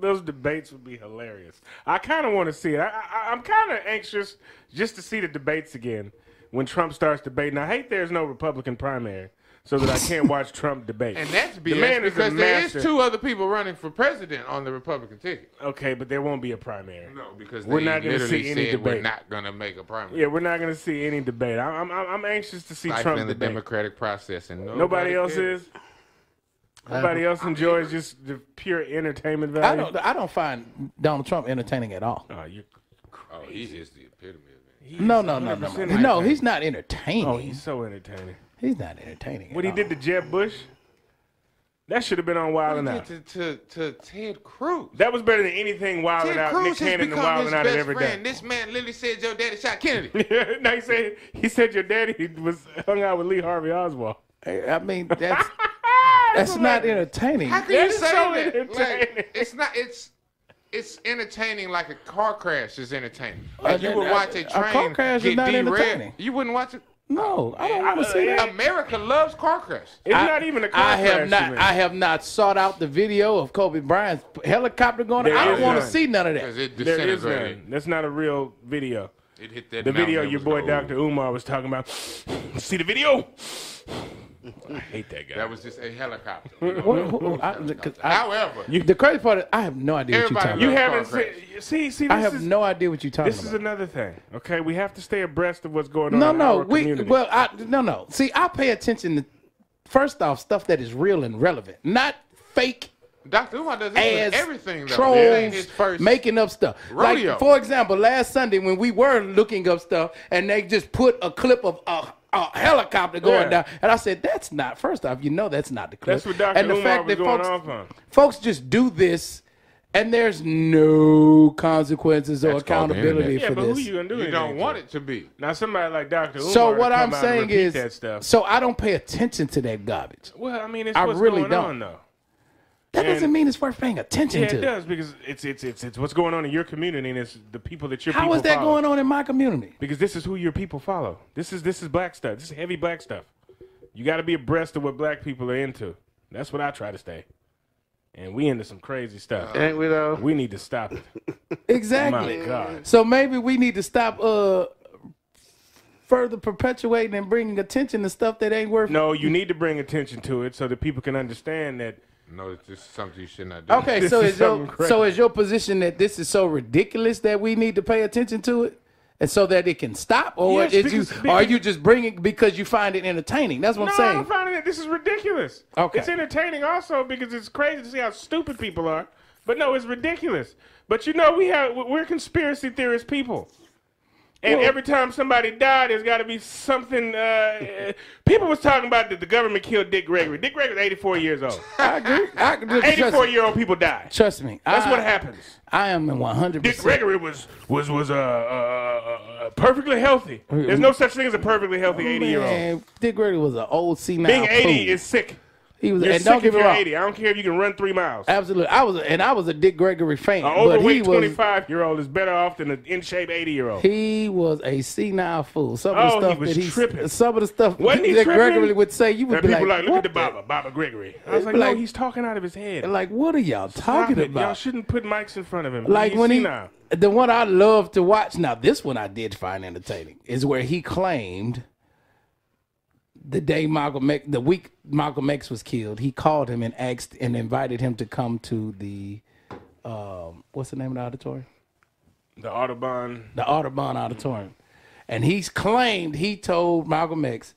Those debates would be hilarious. I kinda wanna see it. I'm kinda anxious just to see the debates again when Trump starts debating. I hate there's no Republican primary. So that I can't watch Trump debate. And that's BS because there is 2 other people running for president on the Republican ticket. Okay, but there won't be a primary. No, because we're not going to see any debate. We're not going to make a primary. Yeah, we're not going to see any debate. I'm anxious to see Trump in the democratic process, and nobody else is. Nobody else enjoys just the pure entertainment value. I don't find Donald Trump entertaining at all. Oh, you're crazy. Oh, he is the epitome of it. No, he's not entertaining. Oh, he's so entertaining. He's not entertaining. What he did to Jeb Bush, that should have been on Wild and Out. To Ted Cruz. That was better than anything Wild and Out. Nick Cannon and Wild and Out ever done. This man literally said your daddy shot Kennedy. No, he said your daddy was hung out with Lee Harvey Oswald. I mean, that's not entertaining. How can you say that? Like, it's not. It's It's entertaining like a car crash is entertaining. Like you would watch a train. A car crash is not entertaining. You wouldn't watch it. No, I don't want to see that. America loves car crash. It's not even a car crash. I have not sought out the video of Kobe Bryant's helicopter going. I don't want to see none of that. It disintegrated. There is none. That's not a real video. It hit that. The video your boy Dr. Umar was talking about. See the video? I hate that guy. That was just a helicopter. However, the crazy part is I have no idea what you're talking about. You haven't see. I have no idea what you're talking about. This is another thing. Okay, we have to stay abreast of what's going on. No, no. See, I pay attention to first off stuff that is real and relevant, not fake. Dr. Umar does everything, though. Trolls, making up stuff. Rodeo. Like, for example, last Sunday when we were looking up stuff and they just put a clip of a helicopter going down. And I said, that's not, first off, you know that's not the clip. That's what Dr. And the Umar fact that going off on. Folks just do this and there's no consequences or accountability for this. Yeah, but who you going to do it? You don't want it to be. Now, somebody like Dr. Umar. So what I'm saying is, that stuff. So I don't pay attention to that garbage. Well, I mean, it's what's really going on, though. That doesn't mean it's worth paying attention to. Yeah, it does, because it's what's going on in your community and it's the people that your people follow. How is that going on in my community? Because this is who your people follow. This is black stuff. This is heavy black stuff. You got to be abreast of what black people are into. That's what I try to stay. And we into some crazy stuff. Ain't we though? We need to stop it. Exactly. Oh my God. So maybe we need to stop further perpetuating and bringing attention to stuff that ain't worth. No, you need to bring attention to it so that people can understand that. No, it's just something you should not do. Okay, so is your position that this is so ridiculous that we need to pay attention to it, and so that it can stop, or yes, are you just bringing because you find it entertaining? That's what I'm saying. No, I'm finding that this is ridiculous. Okay, it's entertaining also because it's crazy to see how stupid people are. But no, it's ridiculous. But you know we're conspiracy theorist people. And every time somebody died, there's got to be something. People was talking about that the government killed Dick Gregory. Dick Gregory's 84 years old. I agree. 84-year-old people die. Trust me. That's what happens. I am 100%. Dick Gregory was perfectly healthy. There's no such thing as a perfectly healthy 80-year-old. Dick Gregory was an old senile. Being 80 is sick. He was, and don't get me wrong. 80. I don't care if you can run 3 miles. Absolutely, I was a Dick Gregory fan. An overweight 25-year-old is better off than an in-shape 80-year-old. He was a senile fool. Some of the stuff Wasn't he that tripping? Gregory would say, you would be like, look at the Baba Gregory. I was like, no, he's talking out of his head. Like, what are y'all talking about? Y'all shouldn't put mics in front of him. Like he's senile. The one I love to watch. Now, this one I did find entertaining is where he claimed. The week Malcolm X was killed, he called him and asked and invited him to come to the, what's the name of the auditorium? The Audubon. The Audubon Auditorium. And he's claimed he told Malcolm X,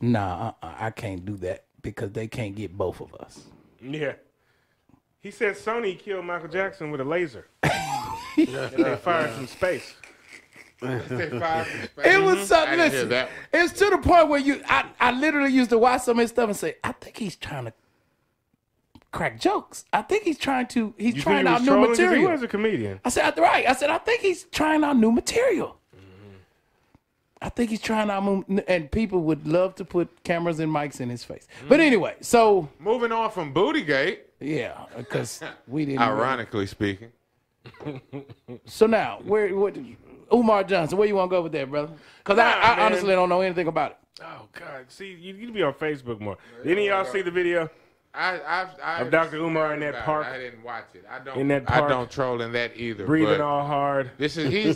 nah, I can't do that because they can't get both of us. Yeah. He said Sony killed Michael Jackson with a laser. And they fired from space. It was something. Listen, it's to the point where I literally used to watch some of his stuff and say, I think he's trying to crack jokes. I think he's trying to. He's trying out new material. He was a comedian. I said, right. I said, I think he's trying out new material. I think he's trying out, and people would love to put cameras and mics in his face. But anyway, so moving on from Bootygate. Yeah, because we didn't. Ironically speaking. So now what? Umar Johnson, where you want to go with that, brother? Because I honestly don't know anything about it. Oh, God. See, you need to be on Facebook more. Didn't y'all see the video of Dr. Umar in that park? I didn't watch it. I don't troll in that either. Breathing all hard. He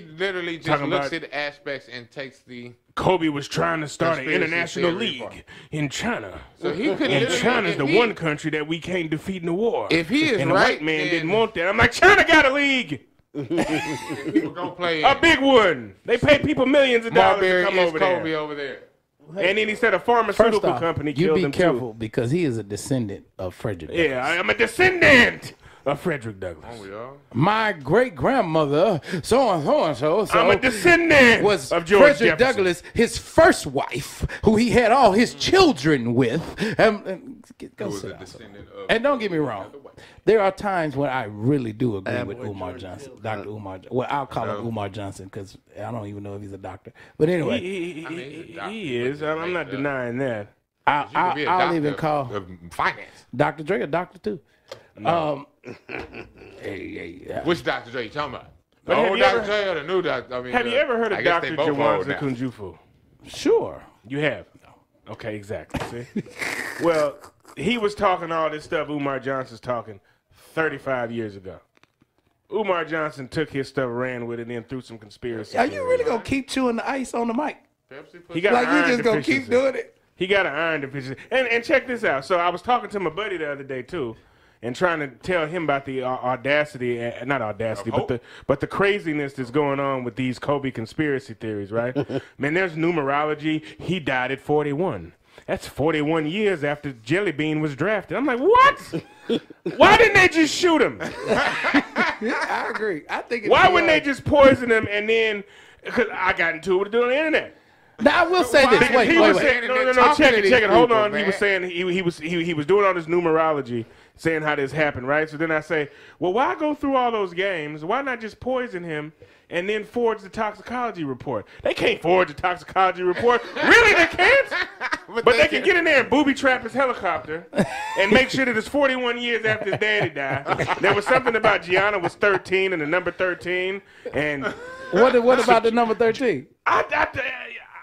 literally just looks at aspects and takes the... Kobe was trying to start an international league in China. So he could. And China's the one country that we can't defeat in the war. If he is right, and the white man didn't want that. I'm like, China got a league! People gonna play a big one. They pay people millions of dollars to come over there. Kobe over there. And then he said a pharmaceutical company killed him too. You be careful because he is a descendant of Frederick Douglass. Yeah, I am a descendant of Frederick Douglass. My great grandmother, so and so and so, I'm a descendant was of George Frederick Douglass, his first wife, who he had all his children with. And don't get me wrong. There are times when I really do agree with Umar Johnson, Dr. Umar. Well, I'll call him Umar Johnson because I don't even know if he's a doctor. But anyway, he is. I'm not denying that. I'll even call Dr. Dre a doctor too. No. Which Dr. Dre you talking about? But the old Dr. Dre or the new Dr. I mean, have you ever heard of Dr. Juwanza Kunjufu? Sure. You have? No. Okay, exactly. See? Well, he was talking all this stuff Umar Johnson's talking 35 years ago. Umar Johnson took his stuff, ran with it, and then threw some conspiracy. Are you really going to keep chewing the ice on the mic? He got like, you just going to keep doing it? He got an iron deficiency. And check this out. So I was talking to my buddy the other day, too, and trying to tell him about the audacity, not audacity, but the craziness that's going on with these Kobe conspiracy theories, right? Man, there's numerology. He died at 41. That's 41 years after Jelly Bean was drafted. I'm like, what? Why didn't they just shoot him? I agree. I think. Why wouldn't they just poison him and then? Because I got into it with the dude on the internet. Now I will say this. Wait, he was saying, no, check it. Hold on. Man. He was saying he was doing all this numerology, saying how this happened, right? So then I say, well, why go through all those games? Why not just poison him and then forge the toxicology report? They can't forge a toxicology report. Really, they can't? But they can get in there and booby trap his helicopter and make sure that it's 41 years after his daddy died. There was something about Gianna was 13 and the number 13. And what about the number 13?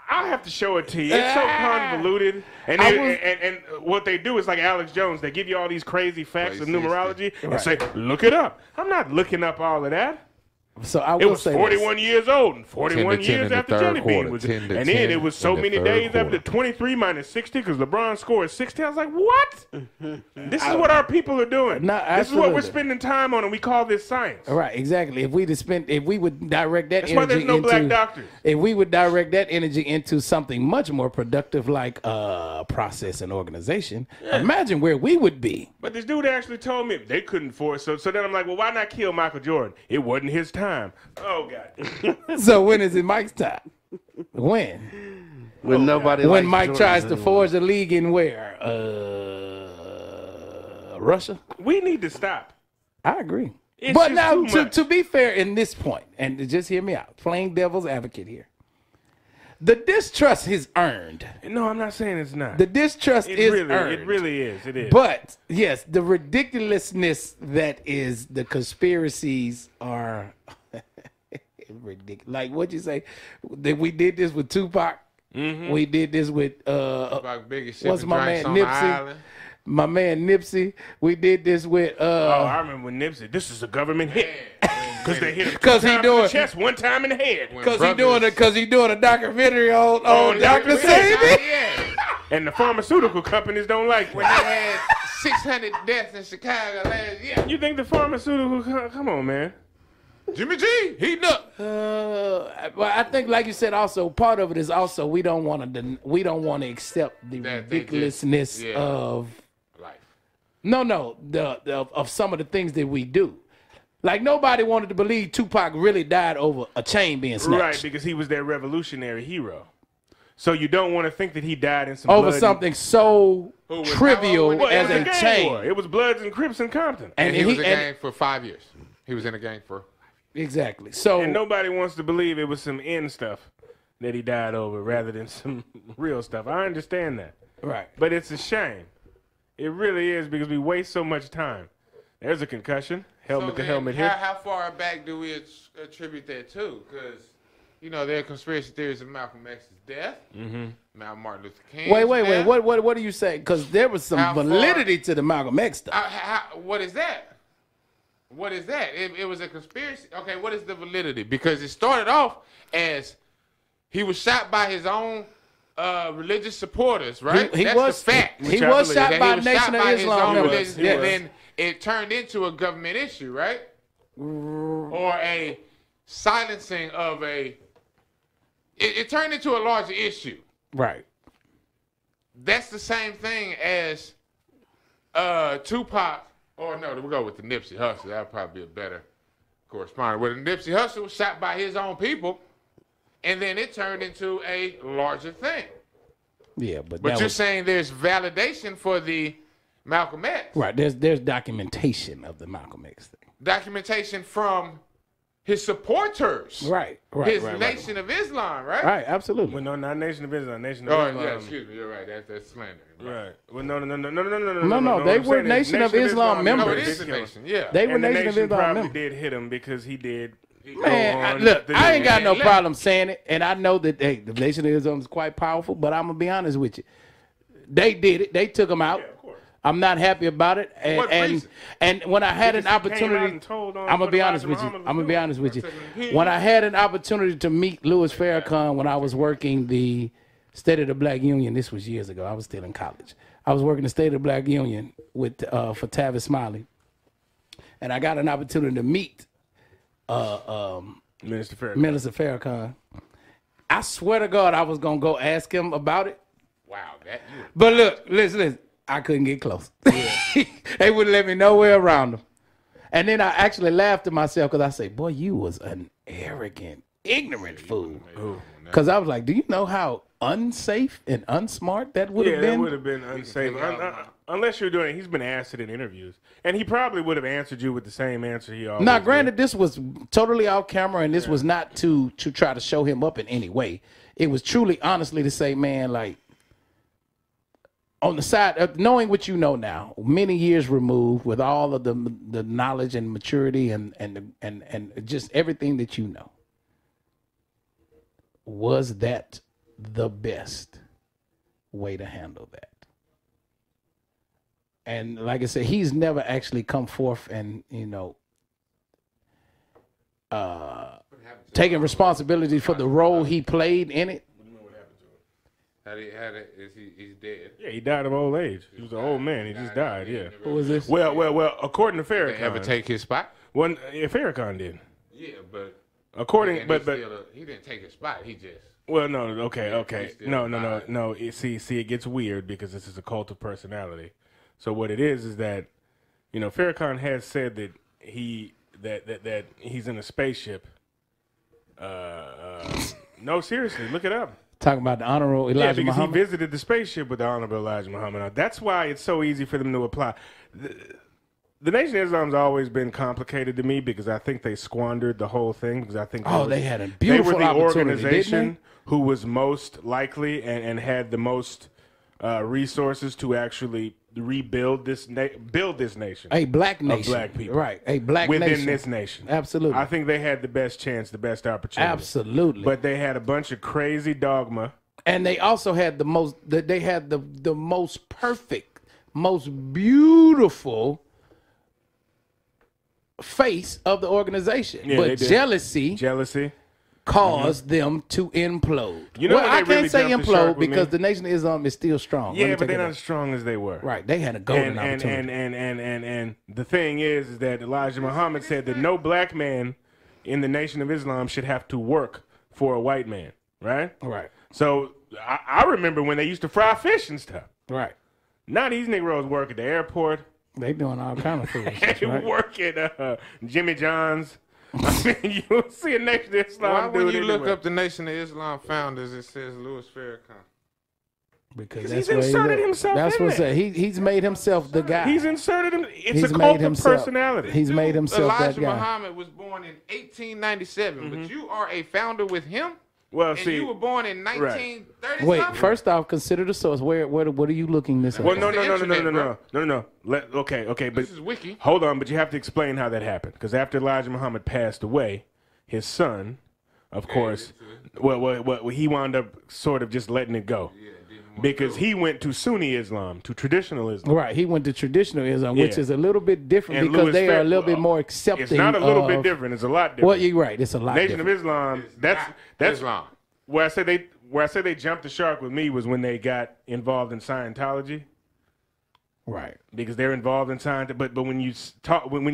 I'll have to show it to you. It's so convoluted. And what they do is like Alex Jones. They give you all these crazy facts of numerology and say, look it up. I'm not looking up all of that. So I will say it was 41 years old and 41 years after Jelly Bean was. And then it was so many days after 23 minus 60 because LeBron scored 60. I was like, what? This is what our people are doing. This is what we're spending time on, and we call this science. All right, exactly. If we would direct that energy into. That's why there's no black doctors. If we would direct that energy into something much more productive, like process and organization, imagine where we would be. But this dude actually told me they couldn't force. So then I'm like, well, why not kill Michael Jordan? It wasn't his time. Oh God! So when is it Mike's time? When nobody. When Mike Jordan tries to forge a league in where? Russia. We need to stop. I agree. It's but now, to be fair, in this point, and just hear me out, playing devil's advocate here. The distrust is earned. No, I'm not saying it's not. The distrust is really earned. It really is. It is. But yes, the ridiculousness that is the conspiracies are ridiculous. Like what you say, that we did this with Tupac. Mm-hmm. We did this with what's my man Nipsey? My man Nipsey. We did this with. Oh, I remember with Nipsey. This is a government hit. Because he doing chest one time in the head. Because he doing a documentary on Dr. Sebi. And the pharmaceutical companies don't like it. When they had 600 deaths in Chicago last year. You think the pharmaceutical? Come on, man. Jimmy G, heating up. Well, I think, like you said, also part of it is also we don't want to accept the ridiculousness of life. No, of some of the things that we do. Like, nobody wanted to believe Tupac really died over a chain being snatched. Right, because he was their revolutionary hero. So you don't want to think that he died in some over something so trivial as a chain. War. It was Bloods and Crips in Compton. And he was in a gang for 5 years. He was in a gang for... Exactly. So, and nobody wants to believe it was some end stuff that he died over rather than some real stuff. I understand that. Right. But it's a shame. It really is, because we waste so much time. There's a concussion. How far back do we attribute that to? Because, you know, there are conspiracy theories of Malcolm X's death, Martin Luther King. Wait. What do you say? Because there was some validity to the Malcolm X stuff. What is that? What is that? It was a conspiracy. Okay, what is the validity? Because it started off as he was shot by his own religious supporters, right? That's was the fact. He was shot by the Nation of Islam. Then it turned into a government issue, right? Or a silencing of a... It turned into a larger issue. Right. That's the same thing as Tupac... Or no, we'll go with the Nipsey Hussle. That would probably be a better correspondent. Where the Nipsey Hussle was shot by his own people, and then it turned into a larger thing. Yeah, but you're saying there's validation for the Malcolm X. Right, there's documentation of the Malcolm X thing. Documentation from his supporters. Right, right, his Nation of Islam, right? Right, absolutely. Well, no, not Nation of Islam, Nation of Islam. Oh, yeah, excuse me, you're right. That's slander. Right. Well, no. They were Nation of Islam members. No, it is the Nation, yeah. They were Nation of Islam members. And the Nation probably did hit him because he did. Man, look, I ain't got no problem saying it, and I know that the Nation of Islam is quite powerful, but I'm going to be honest with you. They did it. They took him out. Yeah, of course. I'm not happy about it. And when I had an opportunity, I'm going to be honest with you. When I had an opportunity to meet Louis Farrakhan when I was working the State of the Black Union, this was years ago. I was still in college. I was working the State of the Black Union with for Tavis Smiley. And I got an opportunity to meet Minister Farrakhan. I swear to God, I was going to go ask him about it. Wow. But look, listen. I couldn't get close. Yeah. They wouldn't let me nowhere around them. And then I actually laughed at myself because I say, boy, you was an arrogant, ignorant fool. Because I was like, do you know how unsafe and unsmart that would have been? Yeah, that would have been unsafe. Unless you're doing it. He's been asked it in interviews. And he probably would have answered you with the same answer he always granted, this was totally off camera, and this was not to try to show him up in any way. It was truly, honestly to say, man, like, on the side of knowing what you know now, many years removed, with all of the knowledge and maturity and just everything that you know, was that the best way to handle that? And like I said, he's never actually come forth and, you know, taking responsibility for the role he played in it. He's dead. Yeah, he died of old age. He was an old man. He just died. Yeah. Who was this? Well. According to Farrakhan, ever take his spot? Well, yeah, Farrakhan did. Yeah, but he didn't take his spot. He just. Well, no. Okay. No. See, it gets weird because this is a cult of personality. So what it is that, you know, Farrakhan has said that that he's in a spaceship. No, seriously, look it up. Talking about the Honorable Elijah Muhammad. Yeah, because he visited the spaceship with the Honorable Elijah Muhammad. That's why it's so easy for them to apply. The Nation of Islam's always been complicated to me because I think they squandered the whole thing. Because I think they had a beautiful opportunity. They were the organization who was most likely and had the most resources to actually rebuild this nation. A black nation. Of black people. Right. A black nation. Within this nation. Absolutely. I think they had the best chance, the best opportunity. Absolutely. But they had a bunch of crazy dogma. And they also had the most perfect, most beautiful face of the organization. Yeah, but jealousy caused them to implode. You know, well, I can't say implode because the Nation of Islam is still strong. Yeah, but they're not as strong as they were. Right, they had a golden opportunity. And the thing is that Elijah Muhammad said that no black man in the Nation of Islam should have to work for a white man. Right. Right. So I remember when they used to fry fish and stuff. Right. Now these Negroes work at the airport. They doing all kind of things. They work at Jimmy John's. I mean, you see a Nation of Islam. Why would you look up the Nation of Islam founders? It says Louis Farrakhan. Because he's inserted himself. That's what I said. He's made himself the guy. He's inserted him. It's a cult of personality. He's made himself that guy. Elijah Muhammad was born in 1897, but you are a founder with him. Well, see, you were born in 1930. Wait, first off, consider the source. Where? What are you looking this at? Well, no. Okay, but this is Wiki. Hold on, but you have to explain how that happened, because after Elijah Muhammad passed away, his son, of course, he wound up sort of just letting it go, because he went to Sunni Islam, to traditional Islam. Right, he went to traditional Islam, which is a little bit different, and because they are a little bit more accepting. It's not a little bit different; it's a lot different. Well, you're right; it's a lot. Nation of Islam. That's Islam. Where I say they jumped the shark with me was when they got involved in Scientology. Right. Because they're involved in Scientology. But when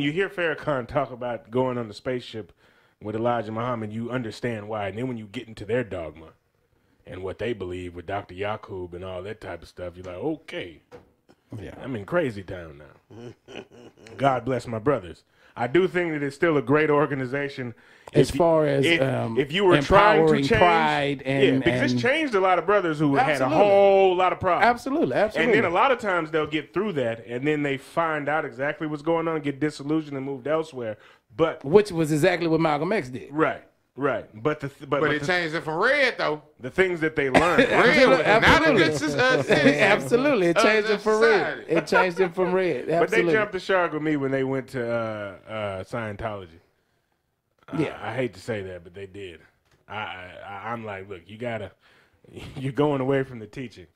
you hear Farrakhan talk about going on the spaceship with Elijah Muhammad, you understand why. And then when you get into their dogma and what they believe with Dr. Yakub and all that type of stuff, you're like, okay. Yeah, I'm in crazy town now. God bless my brothers. I do think that it's still a great organization. As far as if you were trying to change pride and because it's changed a lot of brothers who had a whole lot of problems. Absolutely, absolutely. And then a lot of times they'll get through that, and then they find out exactly what's going on, get disillusioned, and moved elsewhere. But which was exactly what Malcolm X did. Right. Right, but it changed it from red though. The things that they learned, red was not a good citizen. Absolutely, it changed it from red. It changed it from red. Absolutely. But they jumped the shark with me when they went to Scientology. Yeah, I hate to say that, but they did. I'm like, look, you're going away from the teaching.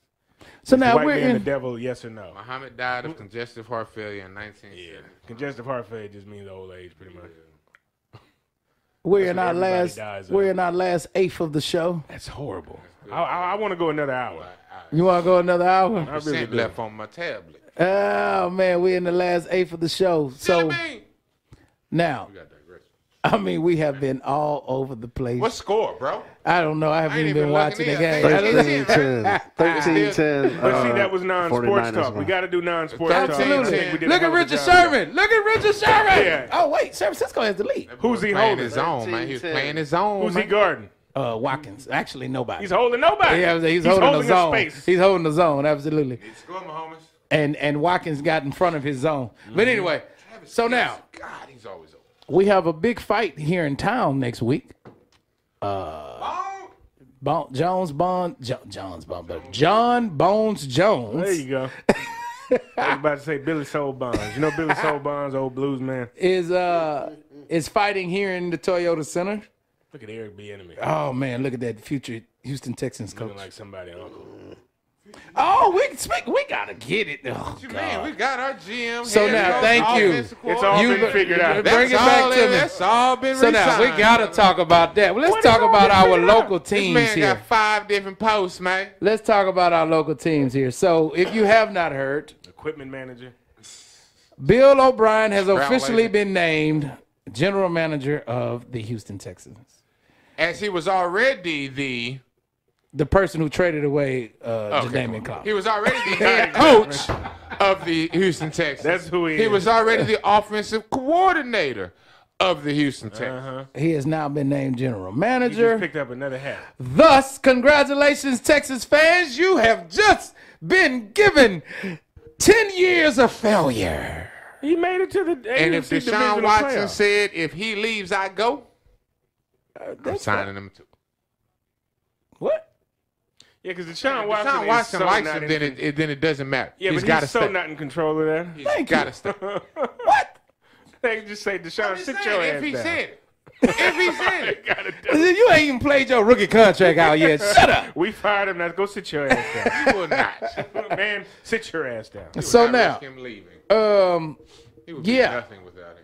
So now we're in the devil, yes or no? Muhammad died of congestive heart failure in 1970. Yeah, congestive heart failure just means old age, pretty much. Yeah. We're in our last eighth of the show. That's horrible. I want to go another hour. You want to go another hour? I really left on my tablet. Oh man, we're in the last eighth of the show. So now, I mean, we have been all over the place. What score, bro? I don't know. I haven't even been watching the game. 13-10. 13-10. But see, that was non-sports talk. We got to do non-sports talk. Absolutely. Look at Richard Sherman. Look at Richard Sherman. Yeah. Oh, wait. San Francisco has the lead. Who's he holding? His own, man. He's playing his own. Who's he guarding? Watkins. Actually, nobody. He's holding nobody. Yeah, he's holding the zone. He's holding the zone. Absolutely. He's scoring, Mahomes. And Watkins got in front of his zone. But anyway, so now. God, he's always open. We have a big fight here in town next week. John Bones Jones. There you go. I was about to say Billy Soul Bonds. You know Billy Soul Bonds, old blues man. Is fighting here in the Toyota Center. Look at Eric Bieniemy. Oh man, look at that future Houston Texans coach. Looking like somebody uncle. Oh, we gotta get it. Oh, man, we got our GM. So now, thank you. It's all been figured out. Bring it back to me. That's all been resigned. So now we gotta talk about that. Well, let's talk about our local teams here. This man got 5 different posts, man. Let's talk about our local teams here. So if you have not heard, equipment manager Bill O'Brien has officially been named general manager of the Houston Texans, as he was already the person who traded away Jadeveon Clowney. He was already the head coach of the Houston Texans. That's who he is. He was already the offensive coordinator of the Houston Texans. He has now been named general manager. He just picked up another hat. Thus, congratulations, Texas fans. You have just been given 10 years of failure. He made it to the AFC. And if Deshaun Watson said, if he leaves, I go, I'm signing him too. What? Yeah, because Deshaun Watson so likes him, then it doesn't matter. Yeah, but he's so not in control of that. He's got to stop. What? They can just say, Deshaun, sit your ass down. If he said it. You ain't even played your rookie contract out yet. Shut up. We fired him. Now go sit your ass down. You will not. Man, sit your ass down. So now, he would be nothing without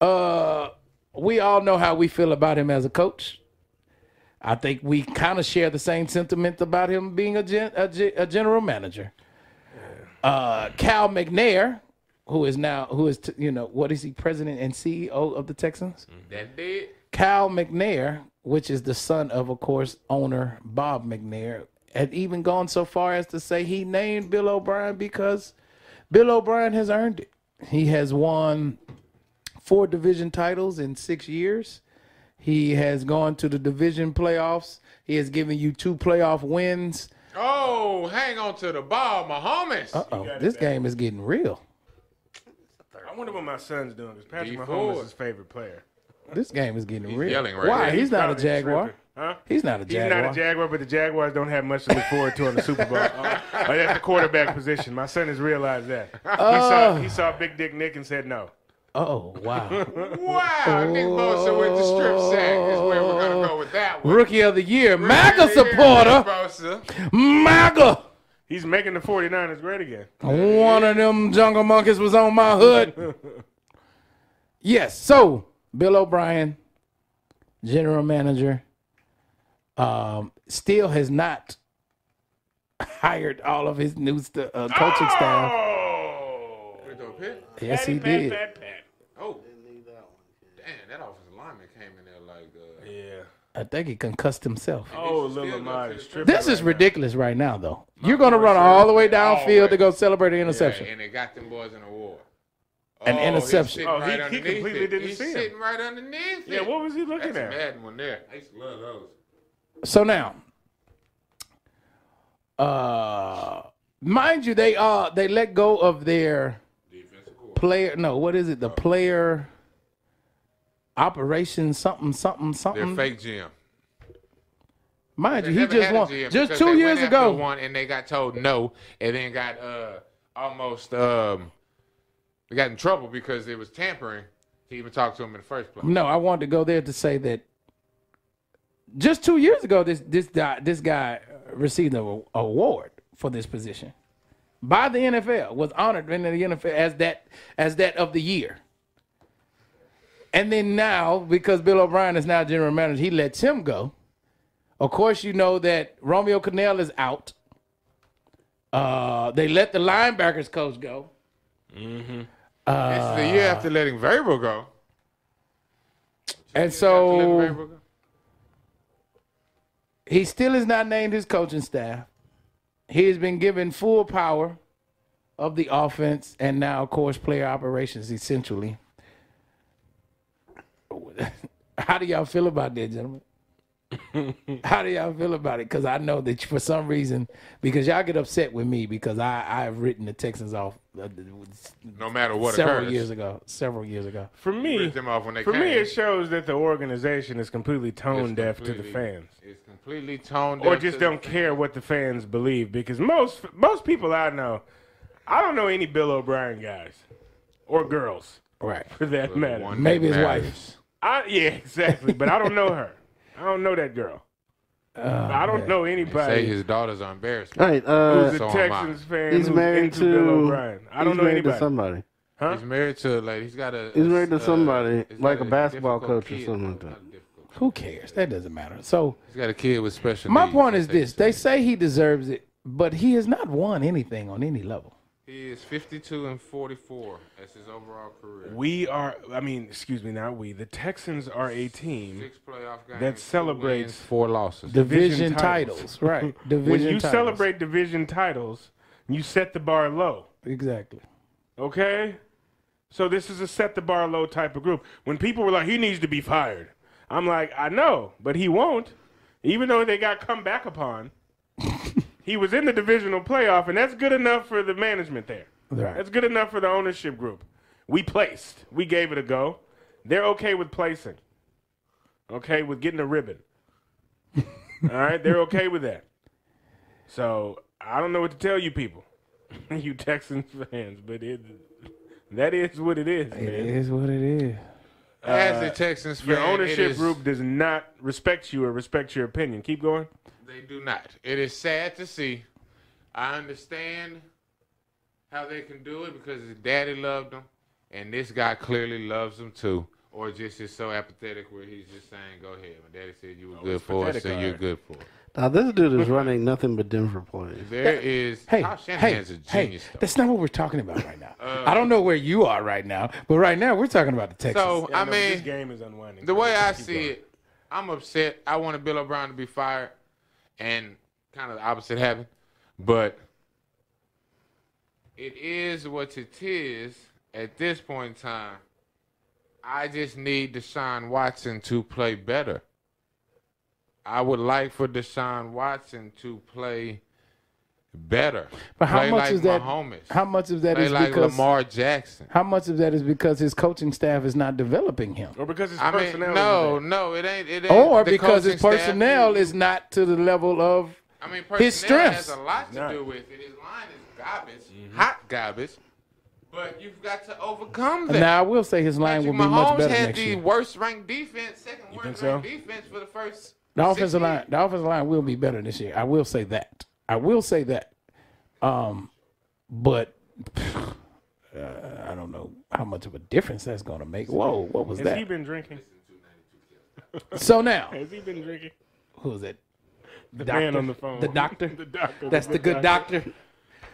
him. We all know how we feel about him as a coach. I think we kind of share the same sentiment about him being a general manager. Cal McNair, who is president and CEO of the Texans? That did. Cal McNair, which is the son of course, owner Bob McNair, had even gone so far as to say he named Bill O'Brien because Bill O'Brien has earned it. He has won 4 division titles in 6 years. He has gone to the division playoffs. He has given you 2 playoff wins. Oh, hang on to the ball, my homies. This game is getting real. I wonder what my son's doing because Patrick Mahomes is his favorite player. This game is getting real. Yelling right Why? There. He's not a Jaguar. Tripping. Huh? He's not a Jaguar. He's not a Jaguar, but the Jaguars don't have much to look forward to in the Super Bowl. That's the quarterback position. My son has realized that. He saw Big Dick Nick and said no. Oh, wow. Wow. Nick Bosa with the strip sack is where we're going to go with that one. Rookie of the year. MAGA supporter. MAGA. He's making the 49ers great again. One of them jungle monkeys was on my hood. Yes. So, Bill O'Brien, general manager, still has not hired all of his new coaching staff. Yes, he did. Didn't leave that one. Damn, that offensive lineman came in there like I think he concussed himself. Oh, Lil Amari is tripping. This is ridiculous right now, though. You're going to run all the way downfield to go celebrate an interception. Yeah, and they got them boys in a war. An interception. Oh, he completely didn't see him. He's sitting right underneath it. Yeah, what was he looking at? That's a bad one there. I used to love those. So now, mind you, they let go of their player. No, what is it? The player operations something. Their fake GM. Mind you, he just won. Just 2 years ago. And they got told no, and then got almost they got in trouble because it was tampering to even talk to him in the first place. No, I wanted to go there to say that just 2 years ago, this guy received an award for this position by the NFL, was honored in the NFL as that of the year. And then now, because Bill O'Brien is now general manager, he lets him go. Of course, you know that Romeo Cornell is out. They let the linebackers coach go. Mm-hmm. It's the year after letting Vrabel go. And so he still is not named his coaching staff. He has been given full power of the offense and now, of course, player operations essentially. How do y'all feel about that, gentlemen? How do y'all feel about it? Because I know that for some reason, because y'all get upset with me because I've written the Texans off no matter what several years ago. For me, it shows that the organization is completely tone deaf to the fans. It's completely tone deaf. Or just don't care what the fans believe, because most people I don't know any Bill O'Brien guys or girls, right? For that matter, maybe his wife. Yeah, exactly. But I don't know her. I don't know that girl. I don't know anybody. They say his daughters are embarrassed. Right, who's a Texans fan? He's married to Bill O'Brien. I don't know anybody. Somebody. Huh? He's married to like he's got a. He's married to somebody like a basketball coach or something like that. Who cares? That doesn't matter. So he's got a kid with special needs. My point is this: they say he deserves it, but he has not won anything on any level. He is 52-44 as his overall career. The Texans are a team 6 playoff games, that celebrates 4 losses. Division titles, right. Division when you titles. Celebrate division titles, you set the bar low. Exactly. Okay? So this is a set the bar low type of group. When people were like, he needs to be fired. I'm like, I know, but he won't. Even though they got come back upon. He was in the divisional playoff, and that's good enough for the management there. Right. That's good enough for the ownership group. We placed. We gave it a go. They're okay with placing. Okay with getting a ribbon. All right? They're okay with that. So I don't know what to tell you people, you Texans fans, but that is what it is, man. It is what it is. As a Texans fan, your ownership group does not respect you or respect your opinion. Keep going. They do not. It is sad to see. I understand how they can do it because his daddy loved him, and this guy clearly loves him too, or just is so apathetic where he's just saying, go ahead. My daddy said you were good for us, so you're good for it. Now, this dude is running nothing but Denver players. Tom Shanahan's a genius. That's not what we're talking about right now. I don't know where you are right now, but right now we're talking about the Texans. So, yeah, I mean, this game is unwinding. The way I see it, I'm upset. I wanted Bill O'Brien to be fired. And kind of the opposite happened. But it is what it is at this point in time. I just need Deshaun Watson to play better. I would like for Deshaun Watson to play better. But how much is that? How much of that is because Lamar Jackson? How much of that is because his coaching staff is not developing him, or because his personnel? No, it ain't. Or because his personnel is not to the level of his strengths. Has a lot to do with it. His line is garbage, hot garbage. But you've got to overcome that. Now I will say his line will be much better next year. Mahomes had the worst ranked defense, second worst ranked defense for the first. The offensive line will be better this year. I will say that. But I don't know how much of a difference that's going to make. Whoa, what was that? Has he been drinking? So now. Has he been drinking? Who is it? The man on the phone. The doctor? The doctor. That's the good doctor.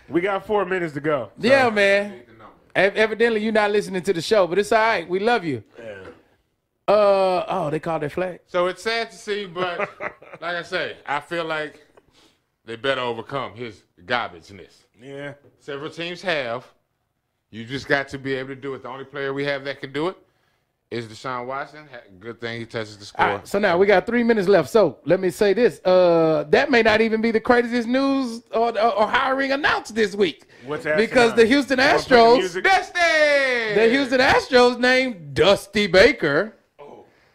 We got 4 minutes to go. So. Yeah, man. Evidently, you're not listening to the show, but it's all right. We love you. Yeah. Oh, they called it flag. So it's sad to see, but like I say, I feel like they better overcome his garbageness. Yeah. Several teams have. You just got to be able to do it. The only player we have that can do it is Deshaun Watson. Good thing he touches the score. Right, so now we got 3 minutes left. So let me say this. That may not even be the craziest news or hiring announced this week. What's that? Because the Houston Astros. The Houston Astros named Dusty Baker.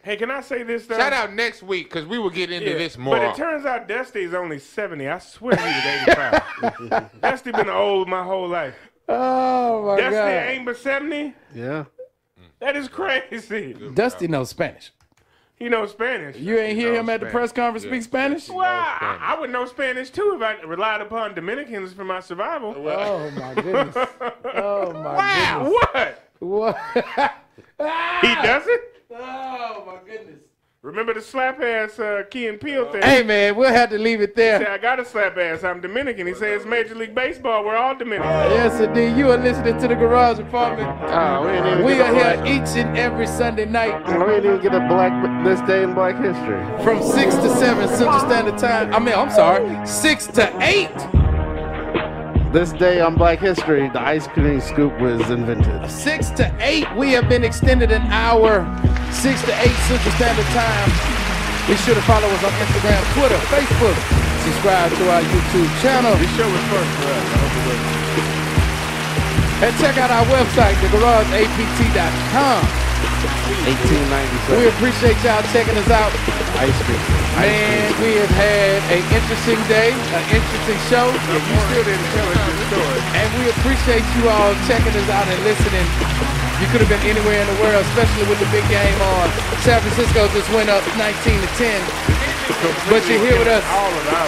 Hey, can I say this, though? Shout out next week, because we will get into this more. But it turns out Dusty's only 70. I swear he was 85. Dusty been old my whole life. Oh, my God. Dusty ain't but 70? Yeah. That is crazy. Dusty knows Spanish. He knows Spanish. You ain't hear him at the press conference speak Spanish? Well, I would know Spanish, too, if I relied upon Dominicans for my survival. Oh, my goodness. Oh, my goodness. Wow, what? What? He doesn't? Oh, my goodness. Remember the slap-ass Key and Peele thing? Hey, man, we'll have to leave it there. He said, I got a slap-ass. I'm Dominican. He says, Major League Baseball. We're all Dominican. Yes, indeed. You are listening to the Garage Apartment. We are here each and every Sunday night. We didn't even get a this day in Black History. From 6 to 7 Central Standard Time. I mean, I'm sorry, 6 to 8. This day on Black History, the ice cream scoop was invented. 6 to 8, we have been extended an hour. 6 to 8 Central Standard Time. Be sure to follow us on Instagram, Twitter, Facebook. Subscribe to our YouTube channel. This show was first for us. And check out our website, thegarageapt.com. 1897. We appreciate y'all checking us out. Ice cream. And we have had an interesting day, an interesting show. If you still didn't tell us your story. And we appreciate you all checking us out and listening. You could have been anywhere in the world, especially with the big game on. San Francisco just went up 19 to 10. But you're here with us,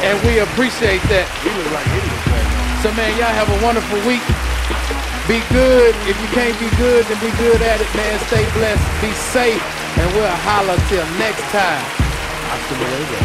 and we appreciate that. We look like idiots. So, man, y'all have a wonderful week. Be good. If you can't be good, then be good at it, man. Stay blessed. Be safe. And we'll holler till next time. Hasta luego.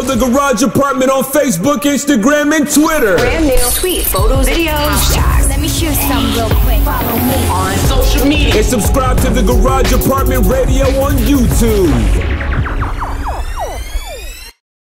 The Garage Apartment on Facebook, Instagram, and Twitter. Brand new tweets, photos, videos, hashtags. Let me shoot some real quick. Follow me on social media. And subscribe to the Garage Apartment Radio on YouTube.